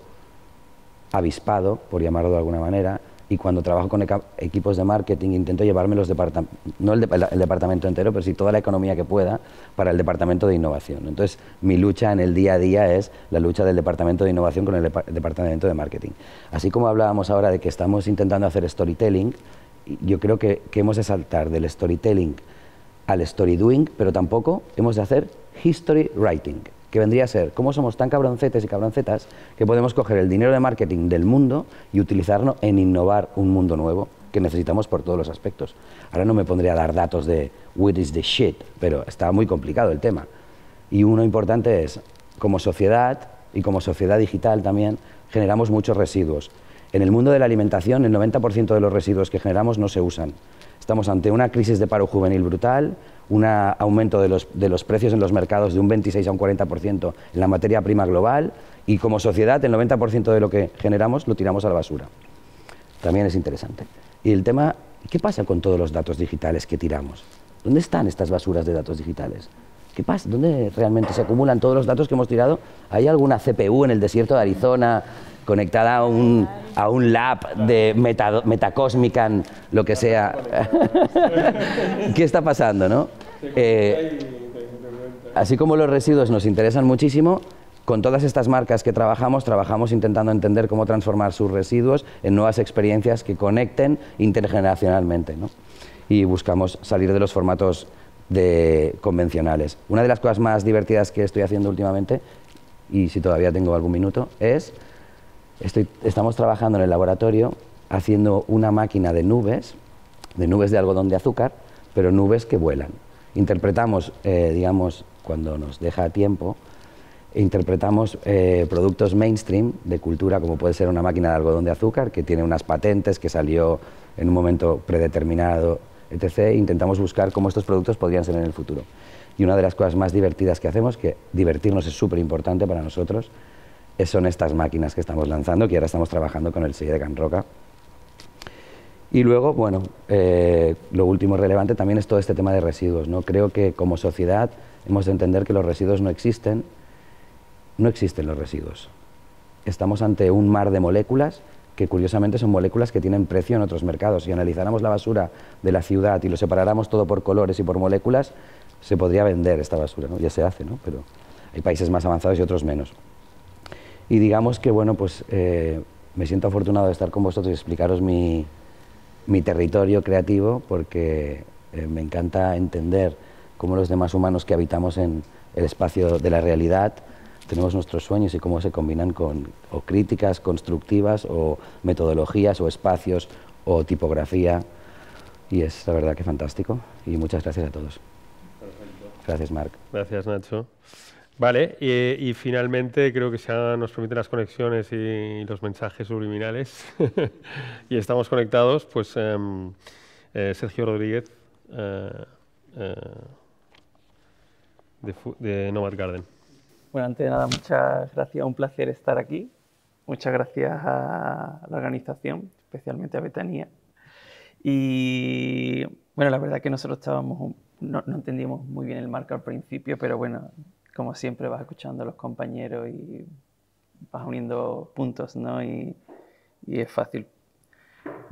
avispado, por llamarlo de alguna manera, y cuando trabajo con equipos de marketing intento llevarme los departamentos, no el, de el departamento entero, pero sí toda la economía que pueda para el departamento de innovación. Entonces, mi lucha en el día a día es la lucha del departamento de innovación con el de departamento de marketing. Así como hablábamos ahora de que estamos intentando hacer storytelling, yo creo que, que hemos de saltar del storytelling al story doing, pero tampoco hemos de hacer history writing, que vendría a ser cómo somos tan cabroncetes y cabroncetas que podemos coger el dinero de marketing del mundo y utilizarlo en innovar un mundo nuevo que necesitamos por todos los aspectos. Ahora no me pondría a dar datos de what is the shit, pero está muy complicado el tema. Y uno importante es, como sociedad y como sociedad digital también, generamos muchos residuos. En el mundo de la alimentación, el noventa por ciento de los residuos que generamos no se usan. Estamos ante una crisis de paro juvenil brutal, un aumento de los, de los precios en los mercados de un veintiséis a un cuarenta por ciento en la materia prima global y como sociedad el noventa por ciento de lo que generamos lo tiramos a la basura. También es interesante. Y el tema, ¿qué pasa con todos los datos digitales que tiramos? ¿Dónde están estas basuras de datos digitales? ¿Qué pasa? ¿Dónde realmente se acumulan todos los datos que hemos tirado? ¿Hay alguna C P U en el desierto de Arizona conectada a un, a un lab de meta, Metacosmican, lo que sea? ¿Qué está pasando, no? Eh, así como los residuos nos interesan muchísimo, con todas estas marcas que trabajamos, trabajamos intentando entender cómo transformar sus residuos en nuevas experiencias que conecten intergeneracionalmente, ¿no? Y buscamos salir de los formatos de convencionales. Una de las cosas más divertidas que estoy haciendo últimamente, y si todavía tengo algún minuto, es... Estoy, estamos trabajando en el laboratorio haciendo una máquina de nubes, de nubes de algodón de azúcar, pero nubes que vuelan. Interpretamos, eh, digamos, cuando nos deja tiempo, interpretamos eh, productos mainstream de cultura, como puede ser una máquina de algodón de azúcar, que tiene unas patentes, que salió en un momento predeterminado, etcétera. E intentamos buscar cómo estos productos podrían ser en el futuro. Y una de las cosas más divertidas que hacemos, que divertirnos es súper importante para nosotros, son estas máquinas que estamos lanzando, que ahora estamos trabajando con el sello de Can Roca. Y luego, bueno, eh, lo último relevante también es todo este tema de residuos, ¿no? Creo que como sociedad hemos de entender que los residuos no existen, no existen los residuos. Estamos ante un mar de moléculas que curiosamente son moléculas que tienen precio en otros mercados. Si analizáramos la basura de la ciudad y lo separáramos todo por colores y por moléculas, se podría vender esta basura, ¿no? Ya se hace, ¿no? Pero hay países más avanzados y otros menos. Y digamos que, bueno, pues eh, me siento afortunado de estar con vosotros y explicaros mi, mi territorio creativo, porque eh, me encanta entender cómo los demás humanos que habitamos en el espacio de la realidad tenemos nuestros sueños y cómo se combinan con o críticas constructivas o metodologías o espacios o tipografía. Y es la verdad que fantástico. Y muchas gracias a todos. Perfecto. Gracias, Marc. Gracias, Nacho. Vale, y, y finalmente creo que ya nos permiten las conexiones y los mensajes subliminales. Y estamos conectados, pues, eh, eh, Sergio Rodríguez, eh, eh, de, de Nomad Garden. Bueno, antes de nada, muchas gracias, un placer estar aquí. Muchas gracias a la organización, especialmente a Betania. Y bueno, la verdad es que nosotros estábamos, no, no entendíamos muy bien el marco al principio, pero bueno, como siempre vas escuchando a los compañeros y vas uniendo puntos, ¿no? Y, y es fácil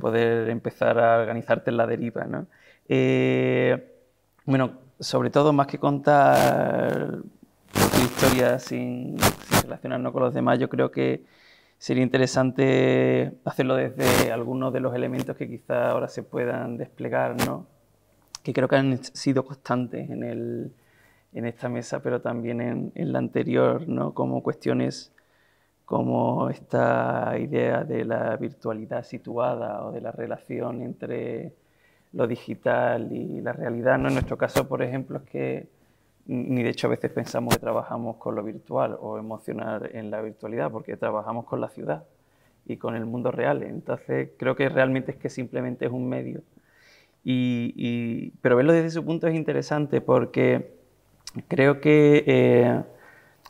poder empezar a organizarte en la deriva, ¿no? Eh, bueno, sobre todo, más que contar tu historia sin, sin relacionarnos con los demás, yo creo que sería interesante hacerlo desde algunos de los elementos que quizá ahora se puedan desplegar, ¿no? Que creo que han sido constantes en el... en esta mesa, pero también en, en la anterior, ¿no? Como cuestiones como esta idea de la virtualidad situada o de la relación entre lo digital y la realidad, ¿no? En nuestro caso, por ejemplo, es que ni de hecho a veces pensamos que trabajamos con lo virtual o emocional en la virtualidad, porque trabajamos con la ciudad y con el mundo real. Entonces creo que realmente es que simplemente es un medio. Y, y, pero verlo desde su punto es interesante porque creo que eh,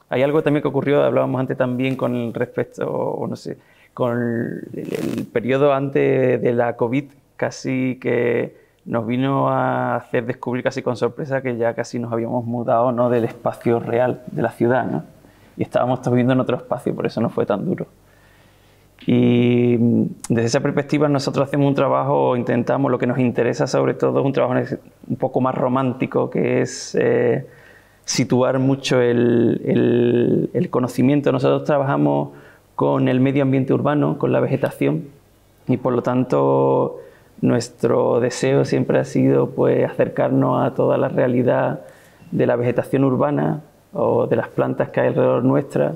hay algo también que ocurrió, hablábamos antes también con el respecto, o no sé, con el, el periodo antes de la COVID, casi que nos vino a hacer descubrir casi con sorpresa que ya casi nos habíamos mudado, ¿no? Del espacio real de la ciudad, ¿no? Y estábamos todos viviendo en otro espacio, por eso no fue tan duro. Y desde esa perspectiva nosotros hacemos un trabajo, intentamos, lo que nos interesa sobre todo es un trabajo un poco más romántico, que es... Eh, situar mucho el, el, el conocimiento. Nosotros trabajamos con el medio ambiente urbano, con la vegetación, y por lo tanto nuestro deseo siempre ha sido, pues, acercarnos a toda la realidad de la vegetación urbana o de las plantas que hay alrededor nuestra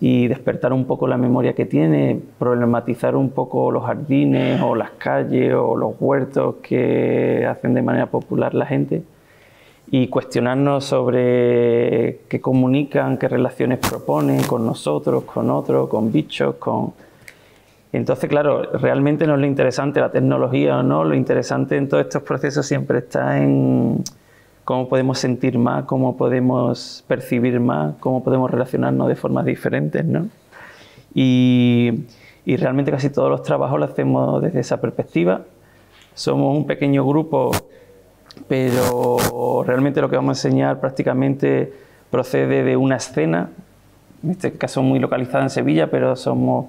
y despertar un poco la memoria que tiene, problematizar un poco los jardines o las calles o los huertos que hacen de manera popular la gente, y cuestionarnos sobre qué comunican, qué relaciones proponen con nosotros, con otros, con bichos, con... Entonces, claro, realmente no es lo interesante la tecnología o no, lo interesante en todos estos procesos siempre está en cómo podemos sentir más, cómo podemos percibir más, cómo podemos relacionarnos de formas diferentes, ¿no? Y, y realmente casi todos los trabajos los hacemos desde esa perspectiva. Somos un pequeño grupo, pero realmente lo que vamos a enseñar prácticamente procede de una escena, en este caso muy localizada en Sevilla, pero somos,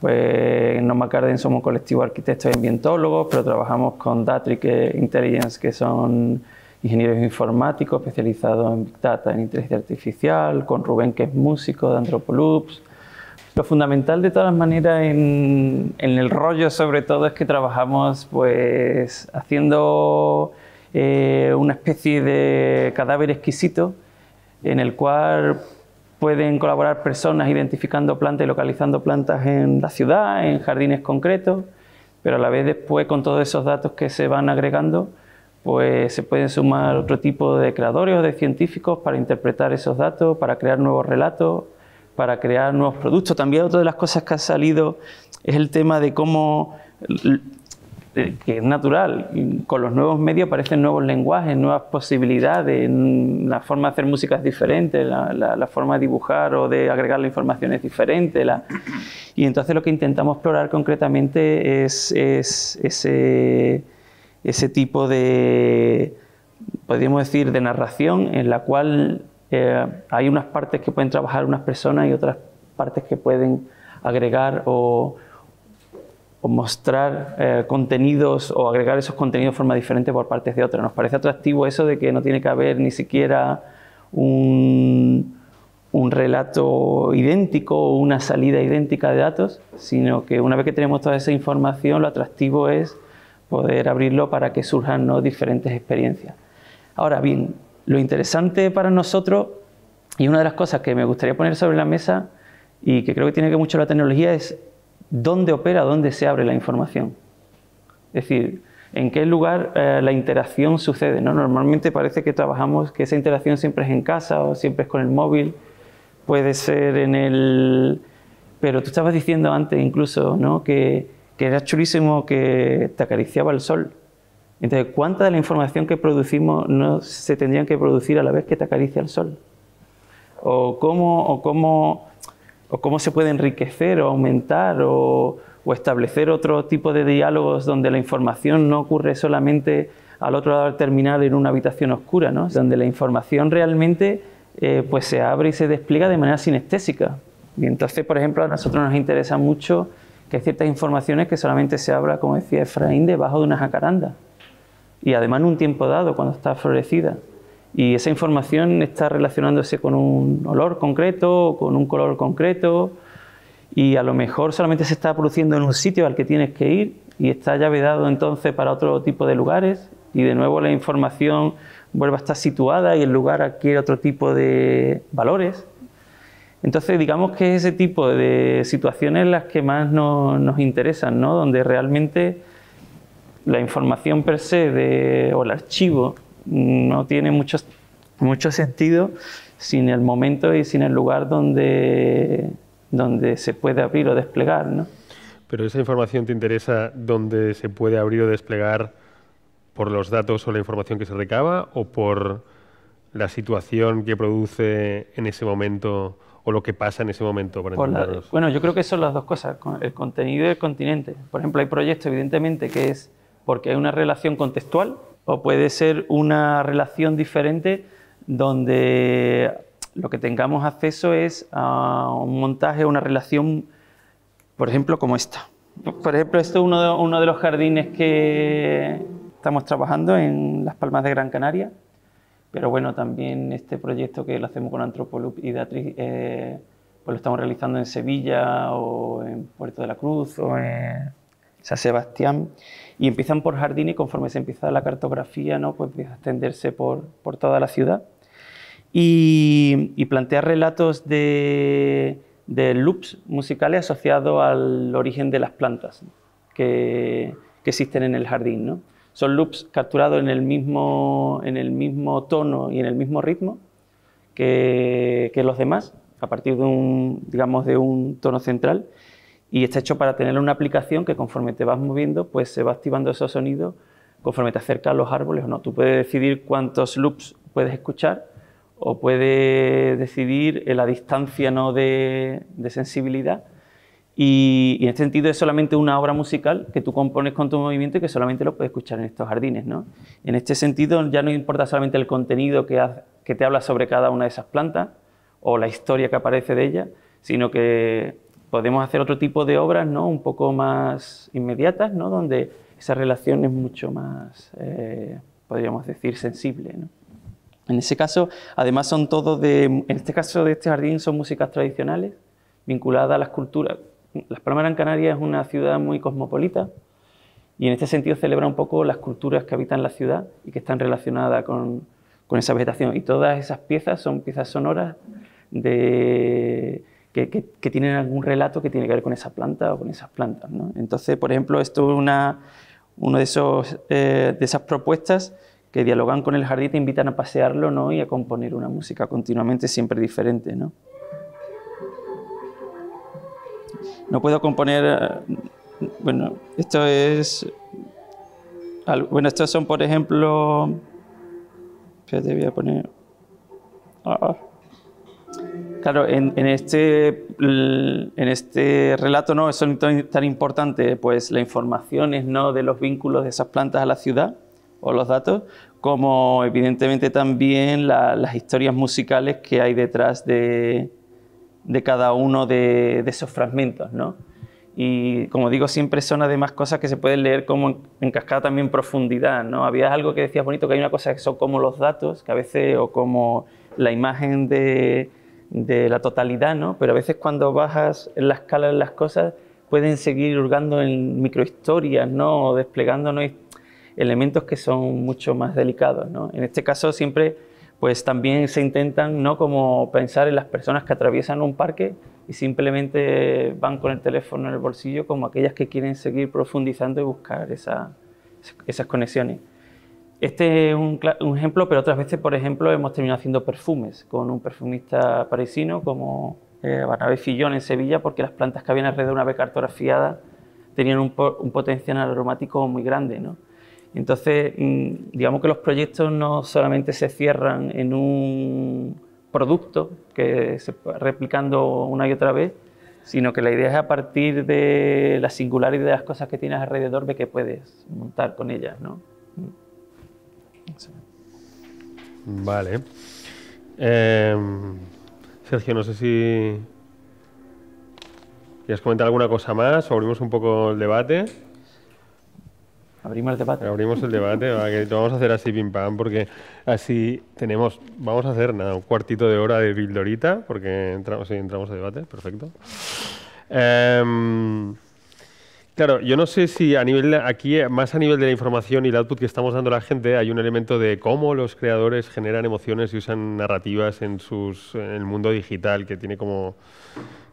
pues, en Nomad Garden somos un colectivo de arquitectos y ambientólogos, pero trabajamos con Datrick Intelligence, que son ingenieros informáticos especializados en Big Data, en inteligencia artificial, con Rubén, que es músico de Antropoloops. Lo fundamental de todas maneras en, en el rollo sobre todo es que trabajamos, pues, haciendo... Eh, una especie de cadáver exquisito en el cual pueden colaborar personas identificando plantas y localizando plantas en la ciudad, en jardines concretos, pero a la vez después, con todos esos datos que se van agregando, pues se pueden sumar otro tipo de creadores o de científicos para interpretar esos datos, para crear nuevos relatos, para crear nuevos productos. También otra de las cosas que ha salido es el tema de cómo... que es natural, con los nuevos medios aparecen nuevos lenguajes, nuevas posibilidades, la forma de hacer música es diferente, la, la, la forma de dibujar o de agregar la información es diferente. La... Y entonces lo que intentamos explorar concretamente es, es ese, ese tipo de, podríamos decir, de narración en la cual eh, hay unas partes que pueden trabajar unas personas y otras partes que pueden agregar o... o mostrar eh, contenidos o agregar esos contenidos de forma diferente por partes de otros. Nos parece atractivo eso de que no tiene que haber ni siquiera un, un relato idéntico o una salida idéntica de datos, sino que una vez que tenemos toda esa información, lo atractivo es poder abrirlo para que surjan, ¿no?, diferentes experiencias. Ahora bien, lo interesante para nosotros, y una de las cosas que me gustaría poner sobre la mesa y que creo que tiene que ver mucho la tecnología, es dónde opera, dónde se abre la información. Es decir, en qué lugar eh, la interacción sucede, ¿no? Normalmente parece que trabajamos, que esa interacción siempre es en casa o siempre es con el móvil, puede ser en el... Pero tú estabas diciendo antes incluso, ¿no?, que, que era chulísimo, que te acariciaba el sol. Entonces, ¿cuánta de la información que producimos no se tendrían que producir a la vez que te acaricia el sol? O cómo, o cómo, o cómo se puede enriquecer o aumentar o, o establecer otro tipo de diálogos donde la información no ocurre solamente al otro lado del terminal en una habitación oscura, ¿no?, donde la información realmente eh, pues se abre y se despliega de manera sinestésica. Y entonces, por ejemplo, a nosotros nos interesa mucho que hay ciertas informaciones que solamente se abra, como decía Efraín, debajo de una jacaranda y además en un tiempo dado, cuando está florecida. Y esa información está relacionándose con un olor concreto, con un color concreto, y a lo mejor solamente se está produciendo en un sitio al que tienes que ir y está ya vedado entonces para otro tipo de lugares, y de nuevo la información vuelve a estar situada y el lugar adquiere otro tipo de valores. Entonces, digamos que es ese tipo de situaciones las que más nos, nos interesan, ¿no?, donde realmente la información per se de, o el archivo no tiene mucho, mucho sentido sin el momento y sin el lugar donde, donde se puede abrir o desplegar, ¿no? Pero esa información te interesa donde se puede abrir o desplegar por los datos o la información que se recaba, o por la situación que produce en ese momento o lo que pasa en ese momento, para entendernos. Bueno, yo creo que son las dos cosas, el contenido y el continente. Por ejemplo, hay proyectos, evidentemente, que es porque hay una relación contextual, o puede ser una relación diferente donde lo que tengamos acceso es a un montaje, una relación, por ejemplo, como esta. Por ejemplo, esto es uno de, uno de los jardines que estamos trabajando en Las Palmas de Gran Canaria, pero bueno, también este proyecto que lo hacemos con Antropolup y Beatriz, eh, pues lo estamos realizando en Sevilla o en Puerto de la Cruz o en San Sebastián. Y empiezan por jardín y conforme se empieza la cartografía, ¿no?, pues empieza a extenderse por, por toda la ciudad. Y, y plantear relatos de, de loops musicales asociados al origen de las plantas, ¿no?, que, que existen en el jardín, ¿no? Son loops capturados en el mismo, en el mismo tono y en el mismo ritmo que, que los demás, a partir de un, digamos, de un tono central. Y está hecho para tener una aplicación que conforme te vas moviendo, pues se va activando esos sonidos conforme te acercas a los árboles o no. Tú puedes decidir cuántos loops puedes escuchar o puedes decidir la distancia, ¿no?, de, de sensibilidad. Y, y en este sentido es solamente una obra musical que tú compones con tu movimiento y que solamente lo puedes escuchar en estos jardines, ¿no? En este sentido ya no importa solamente el contenido que, ha, que te habla sobre cada una de esas plantas o la historia que aparece de ellas, sino que podemos hacer otro tipo de obras, ¿no?, un poco más inmediatas, ¿no?, donde esa relación es mucho más, eh, podríamos decir, sensible, ¿no? En ese caso, además son todos de, en este caso de este jardín, son músicas tradicionales vinculadas a las culturas. Las Palmas de Gran Canaria es una ciudad muy cosmopolita y en este sentido celebra un poco las culturas que habitan la ciudad y que están relacionadas con, con esa vegetación. Y todas esas piezas son piezas sonoras de... Que, que, que tienen algún relato que tiene que ver con esa planta o con esas plantas, ¿no? Entonces, por ejemplo, esto es una, uno de, esos, eh, de esas propuestas que dialogan con el jardín, te invitan a pasearlo, ¿no?, y a componer una música continuamente siempre diferente, ¿no? No puedo componer... Bueno, esto es... Bueno, estos son, por ejemplo... Espérate, voy a poner... Ah. Claro, en, en, este, en este relato, ¿no?, son tan, tan importantes pues, las informaciones, ¿no?, de los vínculos de esas plantas a la ciudad o los datos, como evidentemente también la, las historias musicales que hay detrás de, de cada uno de, de esos fragmentos, ¿no? Y como digo, siempre son además cosas que se pueden leer como en, en cascada también profundidad, ¿no? Había algo que decías bonito, que hay una cosa que son como los datos, que a veces, o como la imagen de, de la totalidad, ¿no? Pero a veces cuando bajas en la escala de las cosas pueden seguir hurgando en microhistorias, ¿no? O desplegándonos elementos que son mucho más delicados, ¿no? En este caso siempre pues también se intentan, ¿no?, como pensar en las personas que atraviesan un parque y simplemente van con el teléfono en el bolsillo, como aquellas que quieren seguir profundizando y buscar esa, esas conexiones. Este es un, un ejemplo, pero otras veces, por ejemplo, hemos terminado haciendo perfumes con un perfumista parisino como eh, Bernabé Fillon en Sevilla, porque las plantas que habían alrededor, una vez cartografiadas, tenían un, un potencial aromático muy grande, ¿no? Entonces, digamos que los proyectos no solamente se cierran en un producto que se va replicando una y otra vez, sino que la idea es, a partir de la singularidad de las cosas que tienes alrededor, de que puedes montar con ellas, ¿no? Vale. Eh, Sergio, no sé si quieres comentar alguna cosa más o abrimos un poco el debate. Abrimos el debate. Abrimos el debate, va, que vamos a hacer así pim pam, porque así tenemos, vamos a hacer nada, un cuartito de hora de pildorita, porque entramos, sí, entramos a debate, perfecto. Eh, claro, yo no sé si a nivel, aquí más a nivel de la información y el output que estamos dando a la gente, hay un elemento de cómo los creadores generan emociones y usan narrativas en, sus, en el mundo digital, que tiene como...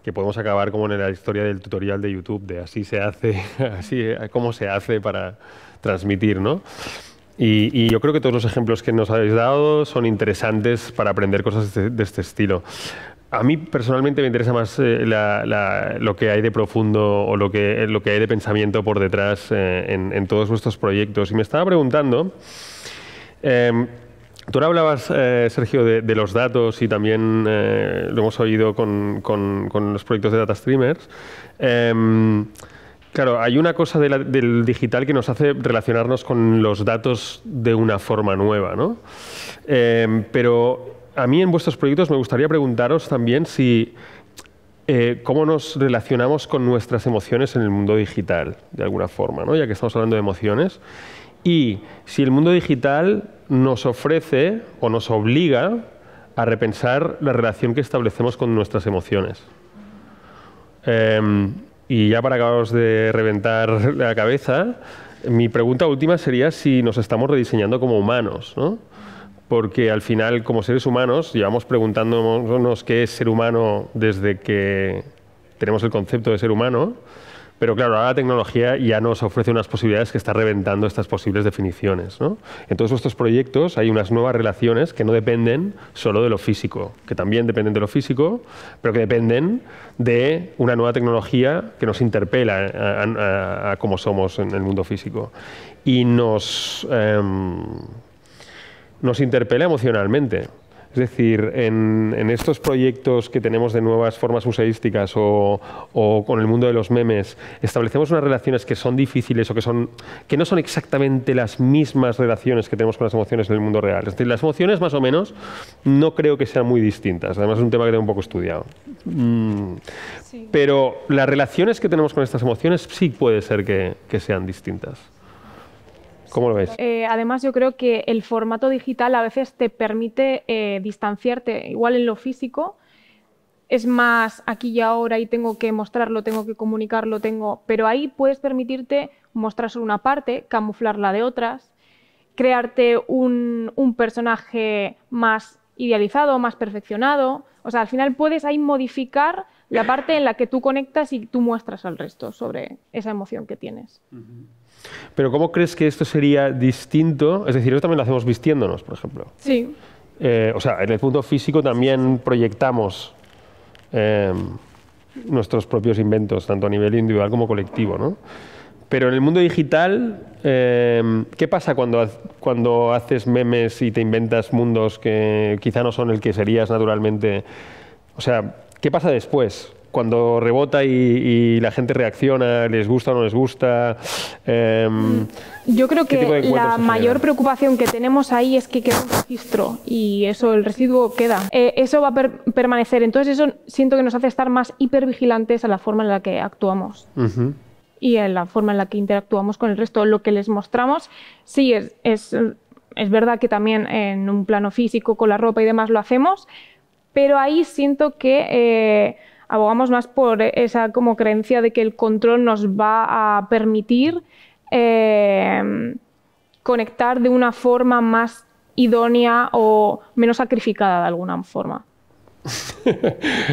que podemos acabar como en la historia del tutorial de YouTube, de así se hace, así cómo se hace para transmitir, ¿no? Y, y yo creo que todos los ejemplos que nos habéis dado son interesantes para aprender cosas de, de este estilo. A mí personalmente me interesa más eh, la, la, lo que hay de profundo o lo que, lo que hay de pensamiento por detrás eh, en, en todos vuestros proyectos. Y me estaba preguntando... Eh, Tú ahora hablabas, eh, Sergio, de, de los datos y también eh, lo hemos oído con, con, con los proyectos de Data Streamers. Eh, claro, hay una cosa de la, del digital que nos hace relacionarnos con los datos de una forma nueva, ¿no? Eh, pero a mí en vuestros proyectos me gustaría preguntaros también si eh, cómo nos relacionamos con nuestras emociones en el mundo digital, de alguna forma, ¿no? Ya que estamos hablando de emociones. Y si el mundo digital nos ofrece o nos obliga a repensar la relación que establecemos con nuestras emociones. Eh, y ya para acabaros de reventar la cabeza, mi pregunta última sería si nos estamos rediseñando como humanos, ¿no? Porque al final, como seres humanos, llevamos preguntándonos qué es ser humano desde que tenemos el concepto de ser humano. Pero claro, ahora la tecnología ya nos ofrece unas posibilidades que está reventando estas posibles definiciones, ¿no? En todos estos proyectos hay unas nuevas relaciones que no dependen solo de lo físico, que también dependen de lo físico, pero que dependen de una nueva tecnología que nos interpela a, a, a cómo somos en el mundo físico. Y nos, eh, nos interpela emocionalmente. Es decir, en, en estos proyectos que tenemos de nuevas formas museísticas o, o con el mundo de los memes, establecemos unas relaciones que son difíciles o que, son, que no son exactamente las mismas relaciones que tenemos con las emociones en el mundo real. Es decir, las emociones, más o menos, no creo que sean muy distintas. Además, es un tema que tengo un poco estudiado. Mm. Sí. Pero las relaciones que tenemos con estas emociones sí puede ser que, que sean distintas. ¿Cómo lo ves? Eh, además, yo creo que el formato digital a veces te permite eh, distanciarte. Igual en lo físico es más aquí y ahora y tengo que mostrarlo, tengo que comunicarlo, tengo... Pero ahí puedes permitirte mostrar solo una parte, camuflarla de otras, crearte un, un personaje más idealizado, más perfeccionado. O sea, al final puedes ahí modificar la parte en la que tú conectas y tú muestras al resto sobre esa emoción que tienes. Uh-huh. Pero ¿cómo crees que esto sería distinto? Es decir, eso también lo hacemos vistiéndonos, por ejemplo. Sí. Eh, o sea, en el punto físico también proyectamos eh, nuestros propios inventos, tanto a nivel individual como colectivo, ¿no? Pero en el mundo digital, eh, ¿qué pasa cuando, cuando haces memes y te inventas mundos que quizá no son el que serías naturalmente? O sea, ¿qué pasa después? cuando rebota y, y la gente reacciona, les gusta o no les gusta? Eh, Yo creo que la mayor preocupación que tenemos ahí es que queda un registro y eso, el residuo queda. Eh, eso va a per permanecer, entonces eso siento que nos hace estar más hipervigilantes a la forma en la que actuamos. Uh-huh. Y en la forma en la que interactuamos con el resto. Lo que les mostramos, sí, es, es, es verdad que también en un plano físico, con la ropa y demás lo hacemos, pero ahí siento que eh, abogamos más por esa como creencia de que el control nos va a permitir eh, conectar de una forma más idónea o menos sacrificada de alguna forma.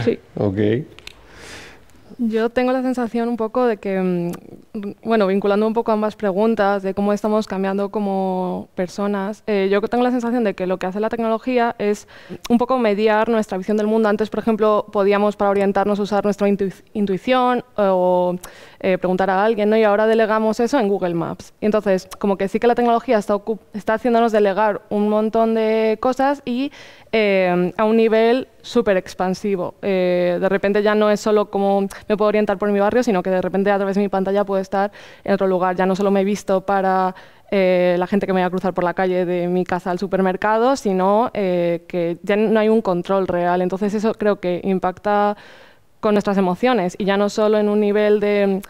Sí. Okay. Yo tengo la sensación un poco de que, bueno, vinculando un poco ambas preguntas de cómo estamos cambiando como personas, eh, yo tengo la sensación de que lo que hace la tecnología es un poco mediar nuestra visión del mundo. Antes, por ejemplo, podíamos para orientarnos usar nuestra intu intuición o eh, preguntar a alguien, ¿no? Y ahora delegamos eso en Google Maps. Y entonces, como que sí que la tecnología está, está haciéndonos delegar un montón de cosas y eh, a un nivel súper expansivo. Eh, de repente ya no es solo como me puedo orientar por mi barrio, sino que de repente a través de mi pantalla puedo estar en otro lugar. Ya no solo me he visto para eh, la gente que me va a cruzar por la calle de mi casa al supermercado, sino eh, que ya no hay un control real. Entonces eso creo que impacta con nuestras emociones y ya no solo en un nivel de...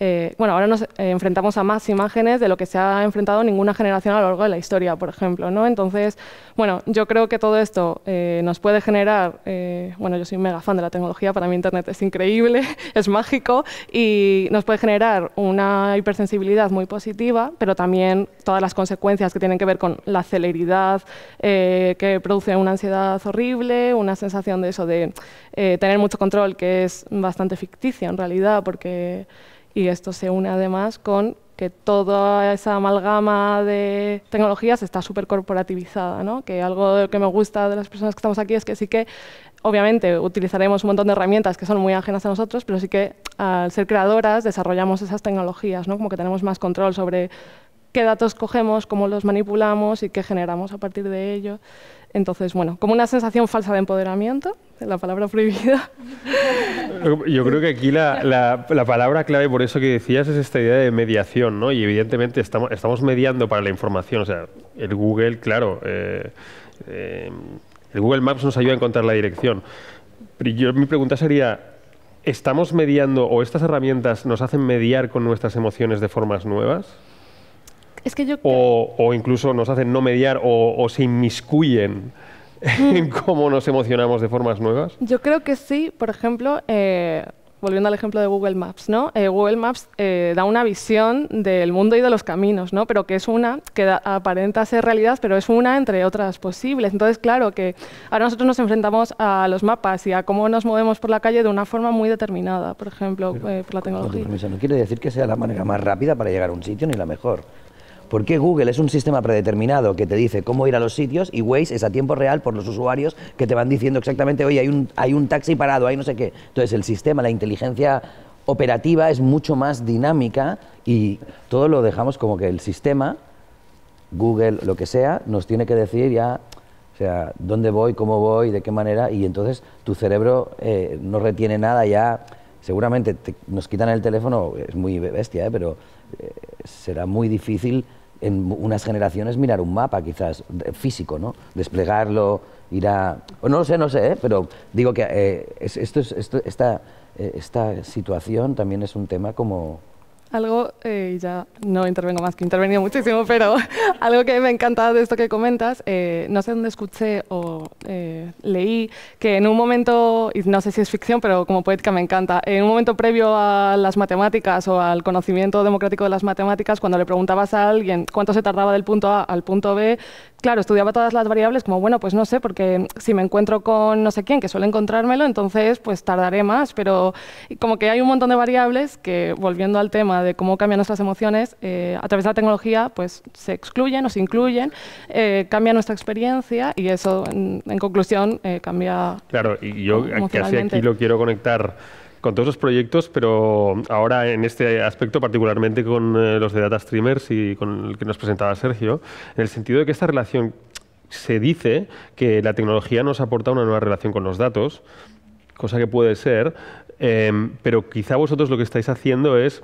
Eh, bueno, ahora nos eh, enfrentamos a más imágenes de lo que se ha enfrentado ninguna generación a lo largo de la historia, por ejemplo, ¿no? Entonces, bueno, yo creo que todo esto eh, nos puede generar... Eh, bueno, yo soy mega fan de la tecnología, para mí Internet es increíble, es mágico y nos puede generar una hipersensibilidad muy positiva, pero también todas las consecuencias que tienen que ver con la celeridad eh, que produce una ansiedad horrible, una sensación de eso, de eh, tener mucho control, que es bastante ficticia en realidad, porque... Y esto se une además con que toda esa amalgama de tecnologías está súper corporativizada, ¿no? Que algo que me gusta de las personas que estamos aquí es que sí que, obviamente, utilizaremos un montón de herramientas que son muy ajenas a nosotros, pero sí que al ser creadoras desarrollamos esas tecnologías, ¿no? Como que tenemos más control sobre qué datos cogemos, cómo los manipulamos y qué generamos a partir de ello. Entonces, bueno, como una sensación falsa de empoderamiento, la palabra prohibida. Yo creo que aquí la, la, la palabra clave, por eso que decías, es esta idea de mediación, ¿no? Y evidentemente estamos, estamos mediando para la información. O sea, el Google, claro, eh, eh, el Google Maps nos ayuda a encontrar la dirección. Pero yo, mi pregunta sería, ¿estamos mediando o estas herramientas nos hacen mediar con nuestras emociones de formas nuevas? Es que yo... o, o incluso nos hacen no mediar o, o se inmiscuyen en cómo nos emocionamos de formas nuevas? Yo creo que sí, por ejemplo, eh, volviendo al ejemplo de Google Maps, ¿no? Eh, Google Maps eh, da una visión del mundo y de los caminos, ¿no? Pero que es una que da, aparenta ser realidad, pero es una entre otras posibles. Entonces, claro que ahora nosotros nos enfrentamos a los mapas y a cómo nos movemos por la calle de una forma muy determinada, por ejemplo, pero, eh, por la tecnología. Permiso, no quiere decir que sea la manera más rápida para llegar a un sitio ni la mejor. ¿Por qué Google es un sistema predeterminado que te dice cómo ir a los sitios y Waze es a tiempo real por los usuarios que te van diciendo exactamente, oye, hay un, hay un taxi parado, hay no sé qué? Entonces el sistema, la inteligencia operativa es mucho más dinámica y todo lo dejamos como que el sistema, Google, lo que sea, nos tiene que decir ya, o sea, dónde voy, cómo voy, de qué manera, y entonces tu cerebro eh, no retiene nada ya. Seguramente te, nos quitan el teléfono, es muy bestia, ¿eh? Pero eh, será muy difícil en unas generaciones mirar un mapa, quizás, físico, ¿no? Desplegarlo, ir a... O no lo sé, no sé, ¿eh? Pero digo que eh, es, esto es, esto, esta, eh, esta situación también es un tema como... Algo, eh, ya no intervengo más, que he intervenido muchísimo, pero algo que me encanta de esto que comentas, eh, no sé dónde escuché o eh, leí que en un momento, y no sé si es ficción, pero como poética me encanta, en un momento previo a las matemáticas o al conocimiento democrático de las matemáticas, cuando le preguntabas a alguien cuánto se tardaba del punto A al punto B, claro, estudiaba todas las variables como, bueno, pues no sé, porque si me encuentro con no sé quién, que suele encontrármelo, entonces pues tardaré más, pero como que hay un montón de variables que, volviendo al tema de cómo cambian nuestras emociones, eh, a través de la tecnología pues se excluyen o se incluyen, eh, cambia nuestra experiencia y eso, en, en conclusión, eh, cambia. Claro, y yo casi aquí lo quiero conectar con todos los proyectos, pero ahora en este aspecto, particularmente con eh, los de Data Streamers y con el que nos presentaba Sergio, en el sentido de que esta relación, se dice que la tecnología nos aporta una nueva relación con los datos, cosa que puede ser, Eh, pero quizá vosotros lo que estáis haciendo es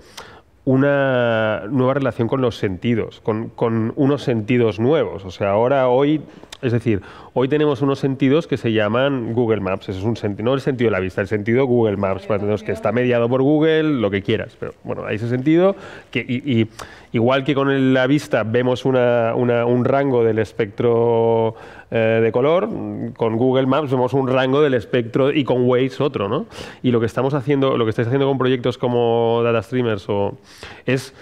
una nueva relación con los sentidos, con, con unos sentidos nuevos. O sea, ahora, hoy, es decir, hoy tenemos unos sentidos que se llaman Google Maps. Eso es un sentido, no el sentido de la vista, el sentido Google Maps, para tener que está mediado por Google, lo que quieras. Pero bueno, hay ese sentido que, y, y, igual que con la vista vemos una, una, un rango del espectro eh, de color, con Google Maps vemos un rango del espectro y con Waze otro, ¿no? Y lo que estamos haciendo, lo que estáis haciendo con proyectos como Data Streamers o es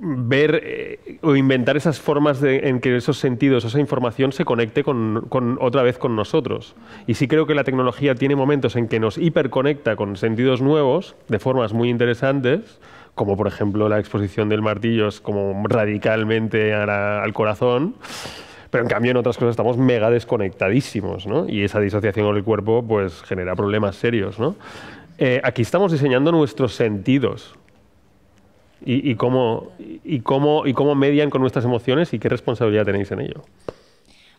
ver eh, o inventar esas formas de, en que esos sentidos, esa información se conecte con, con, otra vez con nosotros. Y sí creo que la tecnología tiene momentos en que nos hiperconecta con sentidos nuevos, de formas muy interesantes, como por ejemplo la exposición del martillo es como radicalmente a la, al corazón, pero en cambio en otras cosas estamos mega desconectadísimos, ¿no? Y esa disociación con el cuerpo pues genera problemas serios, ¿no? Eh, aquí estamos diseñando nuestros sentidos. Y, y, cómo, y, cómo, y cómo median con nuestras emociones y qué responsabilidad tenéis en ello.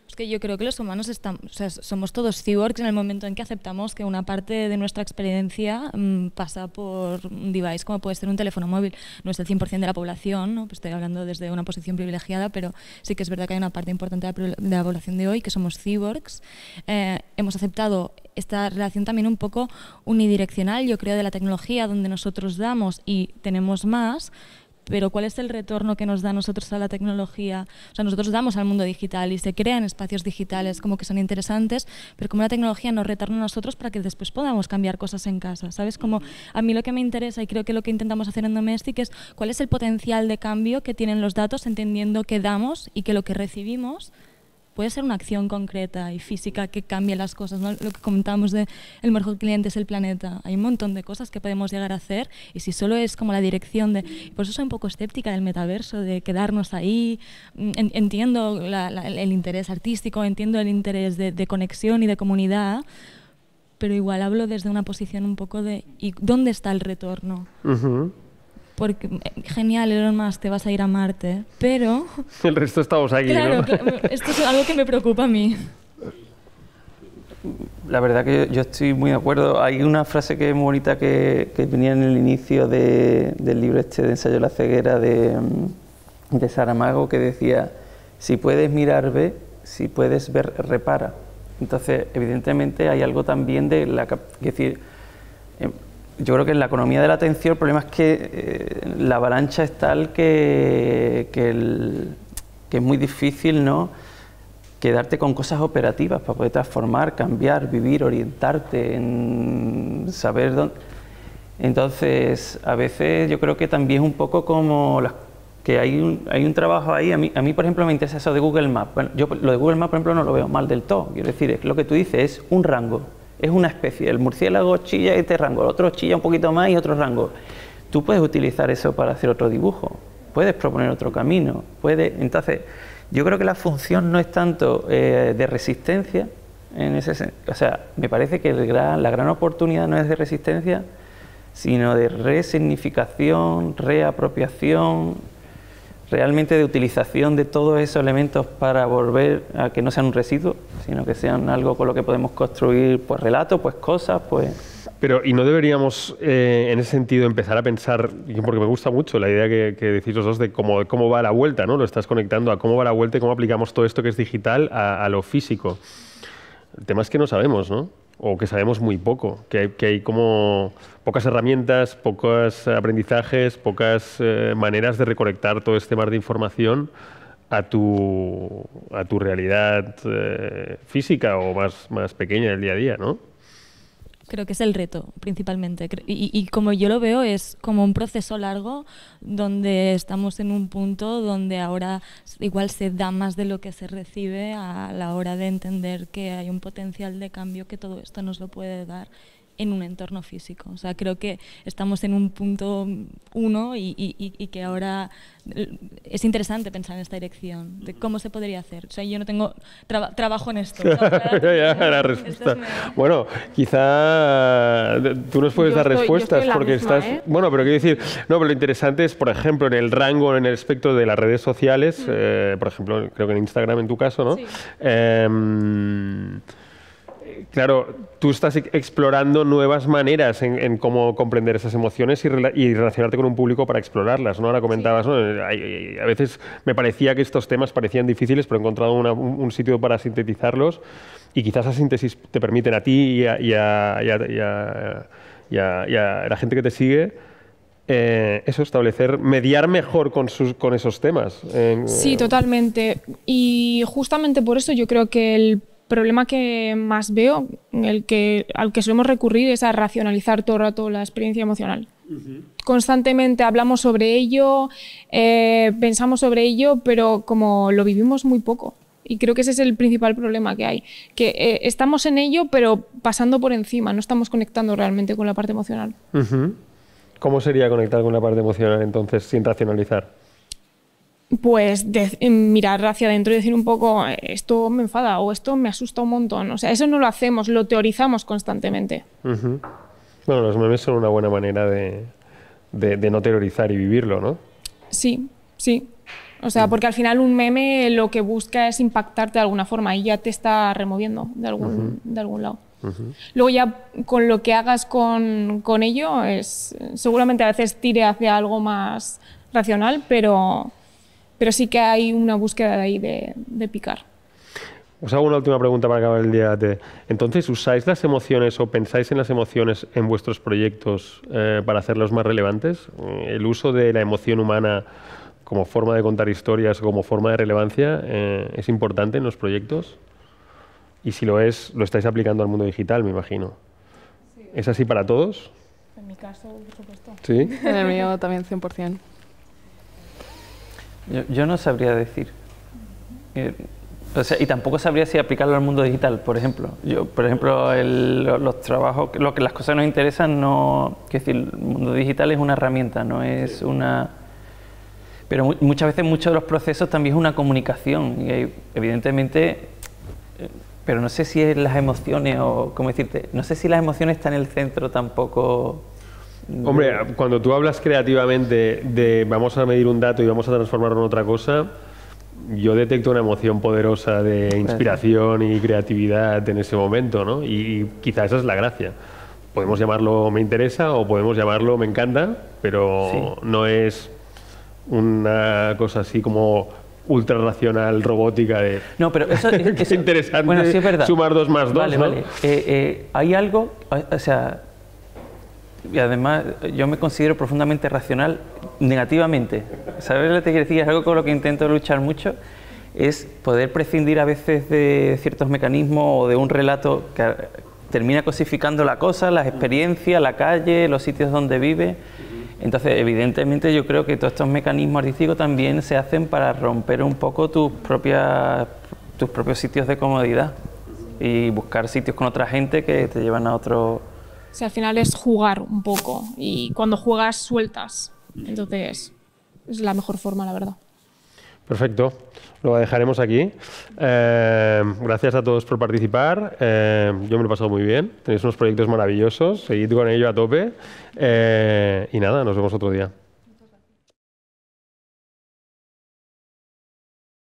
Es que yo creo que los humanos estamos, o sea, somos todos cyborgs en el momento en que aceptamos que una parte de nuestra experiencia mmm, pasa por un device, como puede ser un teléfono móvil. No es el cien por cien de la población, ¿no? Pues estoy hablando desde una posición privilegiada, pero sí que es verdad que hay una parte importante de la población de hoy que somos cyborgs. Eh, hemos aceptado esta relación también un poco unidireccional, yo creo, de la tecnología, donde nosotros damos y tenemos más, pero ¿cuál es el retorno que nos da a nosotros a la tecnología? O sea, nosotros damos al mundo digital y se crean espacios digitales como que son interesantes, pero como la tecnología nos retorna a nosotros para que después podamos cambiar cosas en casa, ¿sabes? Como a mí lo que me interesa y creo que lo que intentamos hacer en Domestic es cuál es el potencial de cambio que tienen los datos, entendiendo que damos y que lo que recibimos puede ser una acción concreta y física que cambie las cosas, ¿no? Lo que comentábamos de el mejor cliente es el planeta. Hay un montón de cosas que podemos llegar a hacer y si solo es como la dirección de... Por eso soy un poco escéptica del metaverso, de quedarnos ahí. Entiendo la, la, el interés artístico, entiendo el interés de, de conexión y de comunidad, pero igual hablo desde una posición un poco de... ¿y dónde está el retorno? Uh-huh. Porque, genial, Elon Musk, te vas a ir a Marte, pero... El resto estamos aquí, claro, ¿no? Claro, esto es algo que me preocupa a mí. La verdad que yo estoy muy de acuerdo. Hay una frase que es muy bonita que, que venía en el inicio de, del libro este de Ensayo de la ceguera de, de Saramago, que decía, si puedes mirar, ve, si puedes ver, repara. Entonces, evidentemente, hay algo también de la... Es decir... Eh, Yo creo que en la economía de la atención el problema es que eh, la avalancha es tal que, que, el, que es muy difícil, ¿no?, quedarte con cosas operativas para poder transformar, cambiar, vivir, orientarte, en saber dónde. Entonces, a veces yo creo que también es un poco como las, que hay un, hay un trabajo ahí. A mí, a mí, por ejemplo, me interesa eso de Google Maps. Bueno, yo lo de Google Maps, por ejemplo, no lo veo mal del todo. Quiero decir, es lo que tú dices, es un rango. Es una especie, el murciélago chilla este rango, el otro chilla un poquito más y otro rango. Tú puedes utilizar eso para hacer otro dibujo, puedes proponer otro camino, puedes... Entonces, yo creo que la función no es tanto eh, de resistencia, en ese sen... o sea, me parece que el gran, la gran oportunidad no es de resistencia, sino de resignificación, reapropiación, realmente de utilización de todos esos elementos para volver a que no sean un residuo, sino que sean algo con lo que podemos construir pues relatos, pues cosas, pues... Pero, ¿y no deberíamos, eh, en ese sentido, empezar a pensar, porque me gusta mucho la idea que, que decís los dos de cómo, cómo va la vuelta, ¿no? Lo estás conectando a cómo va la vuelta y cómo aplicamos todo esto que es digital a, a lo físico. El tema es que no sabemos, ¿no? O que sabemos muy poco, que hay, que hay como pocas herramientas, pocos aprendizajes, pocas eh, maneras de recolectar todo este mar de información a tu, a tu realidad eh, física o más, más pequeña del día a día, ¿no? Creo que es el reto, principalmente. Y, y como yo lo veo, es como un proceso largo donde estamos en un punto donde ahora igual se da más de lo que se recibe a la hora de entender que hay un potencial de cambio que todo esto nos lo puede dar en un entorno físico. O sea, creo que estamos en un punto uno y, y, y que ahora es interesante pensar en esta dirección, de cómo se podría hacer. O sea, yo no tengo traba, trabajo en esto. O sea, ahora, ya, la respuesta. Es bueno, quizá tú nos puedes yo dar estoy, respuestas porque misma, estás... ¿eh? Bueno, pero quiero decir, no, pero lo interesante es, por ejemplo, en el rango, en el espectro de las redes sociales, mm. eh, por ejemplo, creo que en Instagram en tu caso, ¿no? Sí. Eh, claro, tú estás explorando nuevas maneras en, en cómo comprender esas emociones y, rela y relacionarte con un público para explorarlas, ¿no? Ahora comentabas, ¿no? A veces me parecía que estos temas parecían difíciles, pero he encontrado una, un sitio para sintetizarlos y quizás esas síntesis te permiten a ti y a, y a, y a, y a, y a, y a la gente que te sigue Eh, eso, establecer, mediar mejor con, sus, con esos temas. Eh, sí, totalmente. Y justamente por eso yo creo que el problema que más veo, el que, al que solemos recurrir, es a racionalizar todo el rato la experiencia emocional. Uh-huh. Constantemente hablamos sobre ello, eh, pensamos sobre ello, pero como lo vivimos muy poco. Y creo que ese es el principal problema que hay, que eh, estamos en ello, pero pasando por encima, no estamos conectando realmente con la parte emocional. Uh-huh. ¿Cómo sería conectar con la parte emocional, entonces, sin racionalizar? Pues de, mirar hacia adentro y decir un poco, esto me enfada o esto me asusta un montón. O sea, eso no lo hacemos, lo teorizamos constantemente. Uh-huh. Bueno, los memes son una buena manera de, de, de no teorizar y vivirlo, ¿no? Sí, sí. O sea, porque al final un meme lo que busca es impactarte de alguna forma y ya te está removiendo de algún, uh-huh. de algún lado. Uh-huh. Luego ya con lo que hagas con, con ello, es, seguramente a veces tire hacia algo más racional, pero, pero sí que hay una búsqueda de ahí de, de picar. Os hago una última pregunta para acabar el día. De, entonces, ¿usáis las emociones o pensáis en las emociones en vuestros proyectos eh, para hacerlos más relevantes? ¿El uso de la emoción humana como forma de contar historias, como forma de relevancia, eh, es importante en los proyectos? Y si lo es, lo estáis aplicando al mundo digital, me imagino. Sí. ¿Es así para todos? En mi caso, por supuesto. ¿Sí? En el mío también, cien por cien. Yo, yo no sabría decir. Eh, o sea, y tampoco sabría si aplicarlo al mundo digital, por ejemplo. Yo, por ejemplo, el, los trabajos, lo que las cosas nos interesan, no... Quiero decir, el mundo digital es una herramienta, no es sí. una... Pero mu muchas veces, muchos de los procesos también es una comunicación. Y hay, evidentemente... Eh, pero no sé si es las emociones o, ¿cómo decirte? No sé si las emociones están en el centro tampoco. Hombre, cuando tú hablas creativamente de vamos a medir un dato y vamos a transformarlo en otra cosa, yo detecto una emoción poderosa de inspiración y creatividad en ese momento, ¿no? Y quizá esa es la gracia. Podemos llamarlo me interesa o podemos llamarlo me encanta, pero sí. no es una cosa así como... ultra racional, robótica de... No, pero eso es interesante. Bueno, sí, es verdad. Sumar dos más dos, vale, ¿no? Vale. Eh, eh, hay algo, o sea, y además yo me considero profundamente racional negativamente. ¿Sabes lo que te quiero decir? Es algo con lo que intento luchar mucho, es poder prescindir a veces de ciertos mecanismos o de un relato que termina cosificando la cosa, las experiencias, la calle, los sitios donde vive. Entonces, evidentemente, yo creo que todos estos mecanismos artísticos también se hacen para romper un poco tus propias, tus propios sitios de comodidad y buscar sitios con otra gente que te llevan a otro... O sea, al final es jugar un poco y cuando juegas sueltas. Entonces, es la mejor forma, la verdad. Perfecto. Lo dejaremos aquí. Eh, gracias a todos por participar. Eh, yo me lo he pasado muy bien. Tenéis unos proyectos maravillosos. Seguid con ello a tope. Eh, y nada, nos vemos otro día.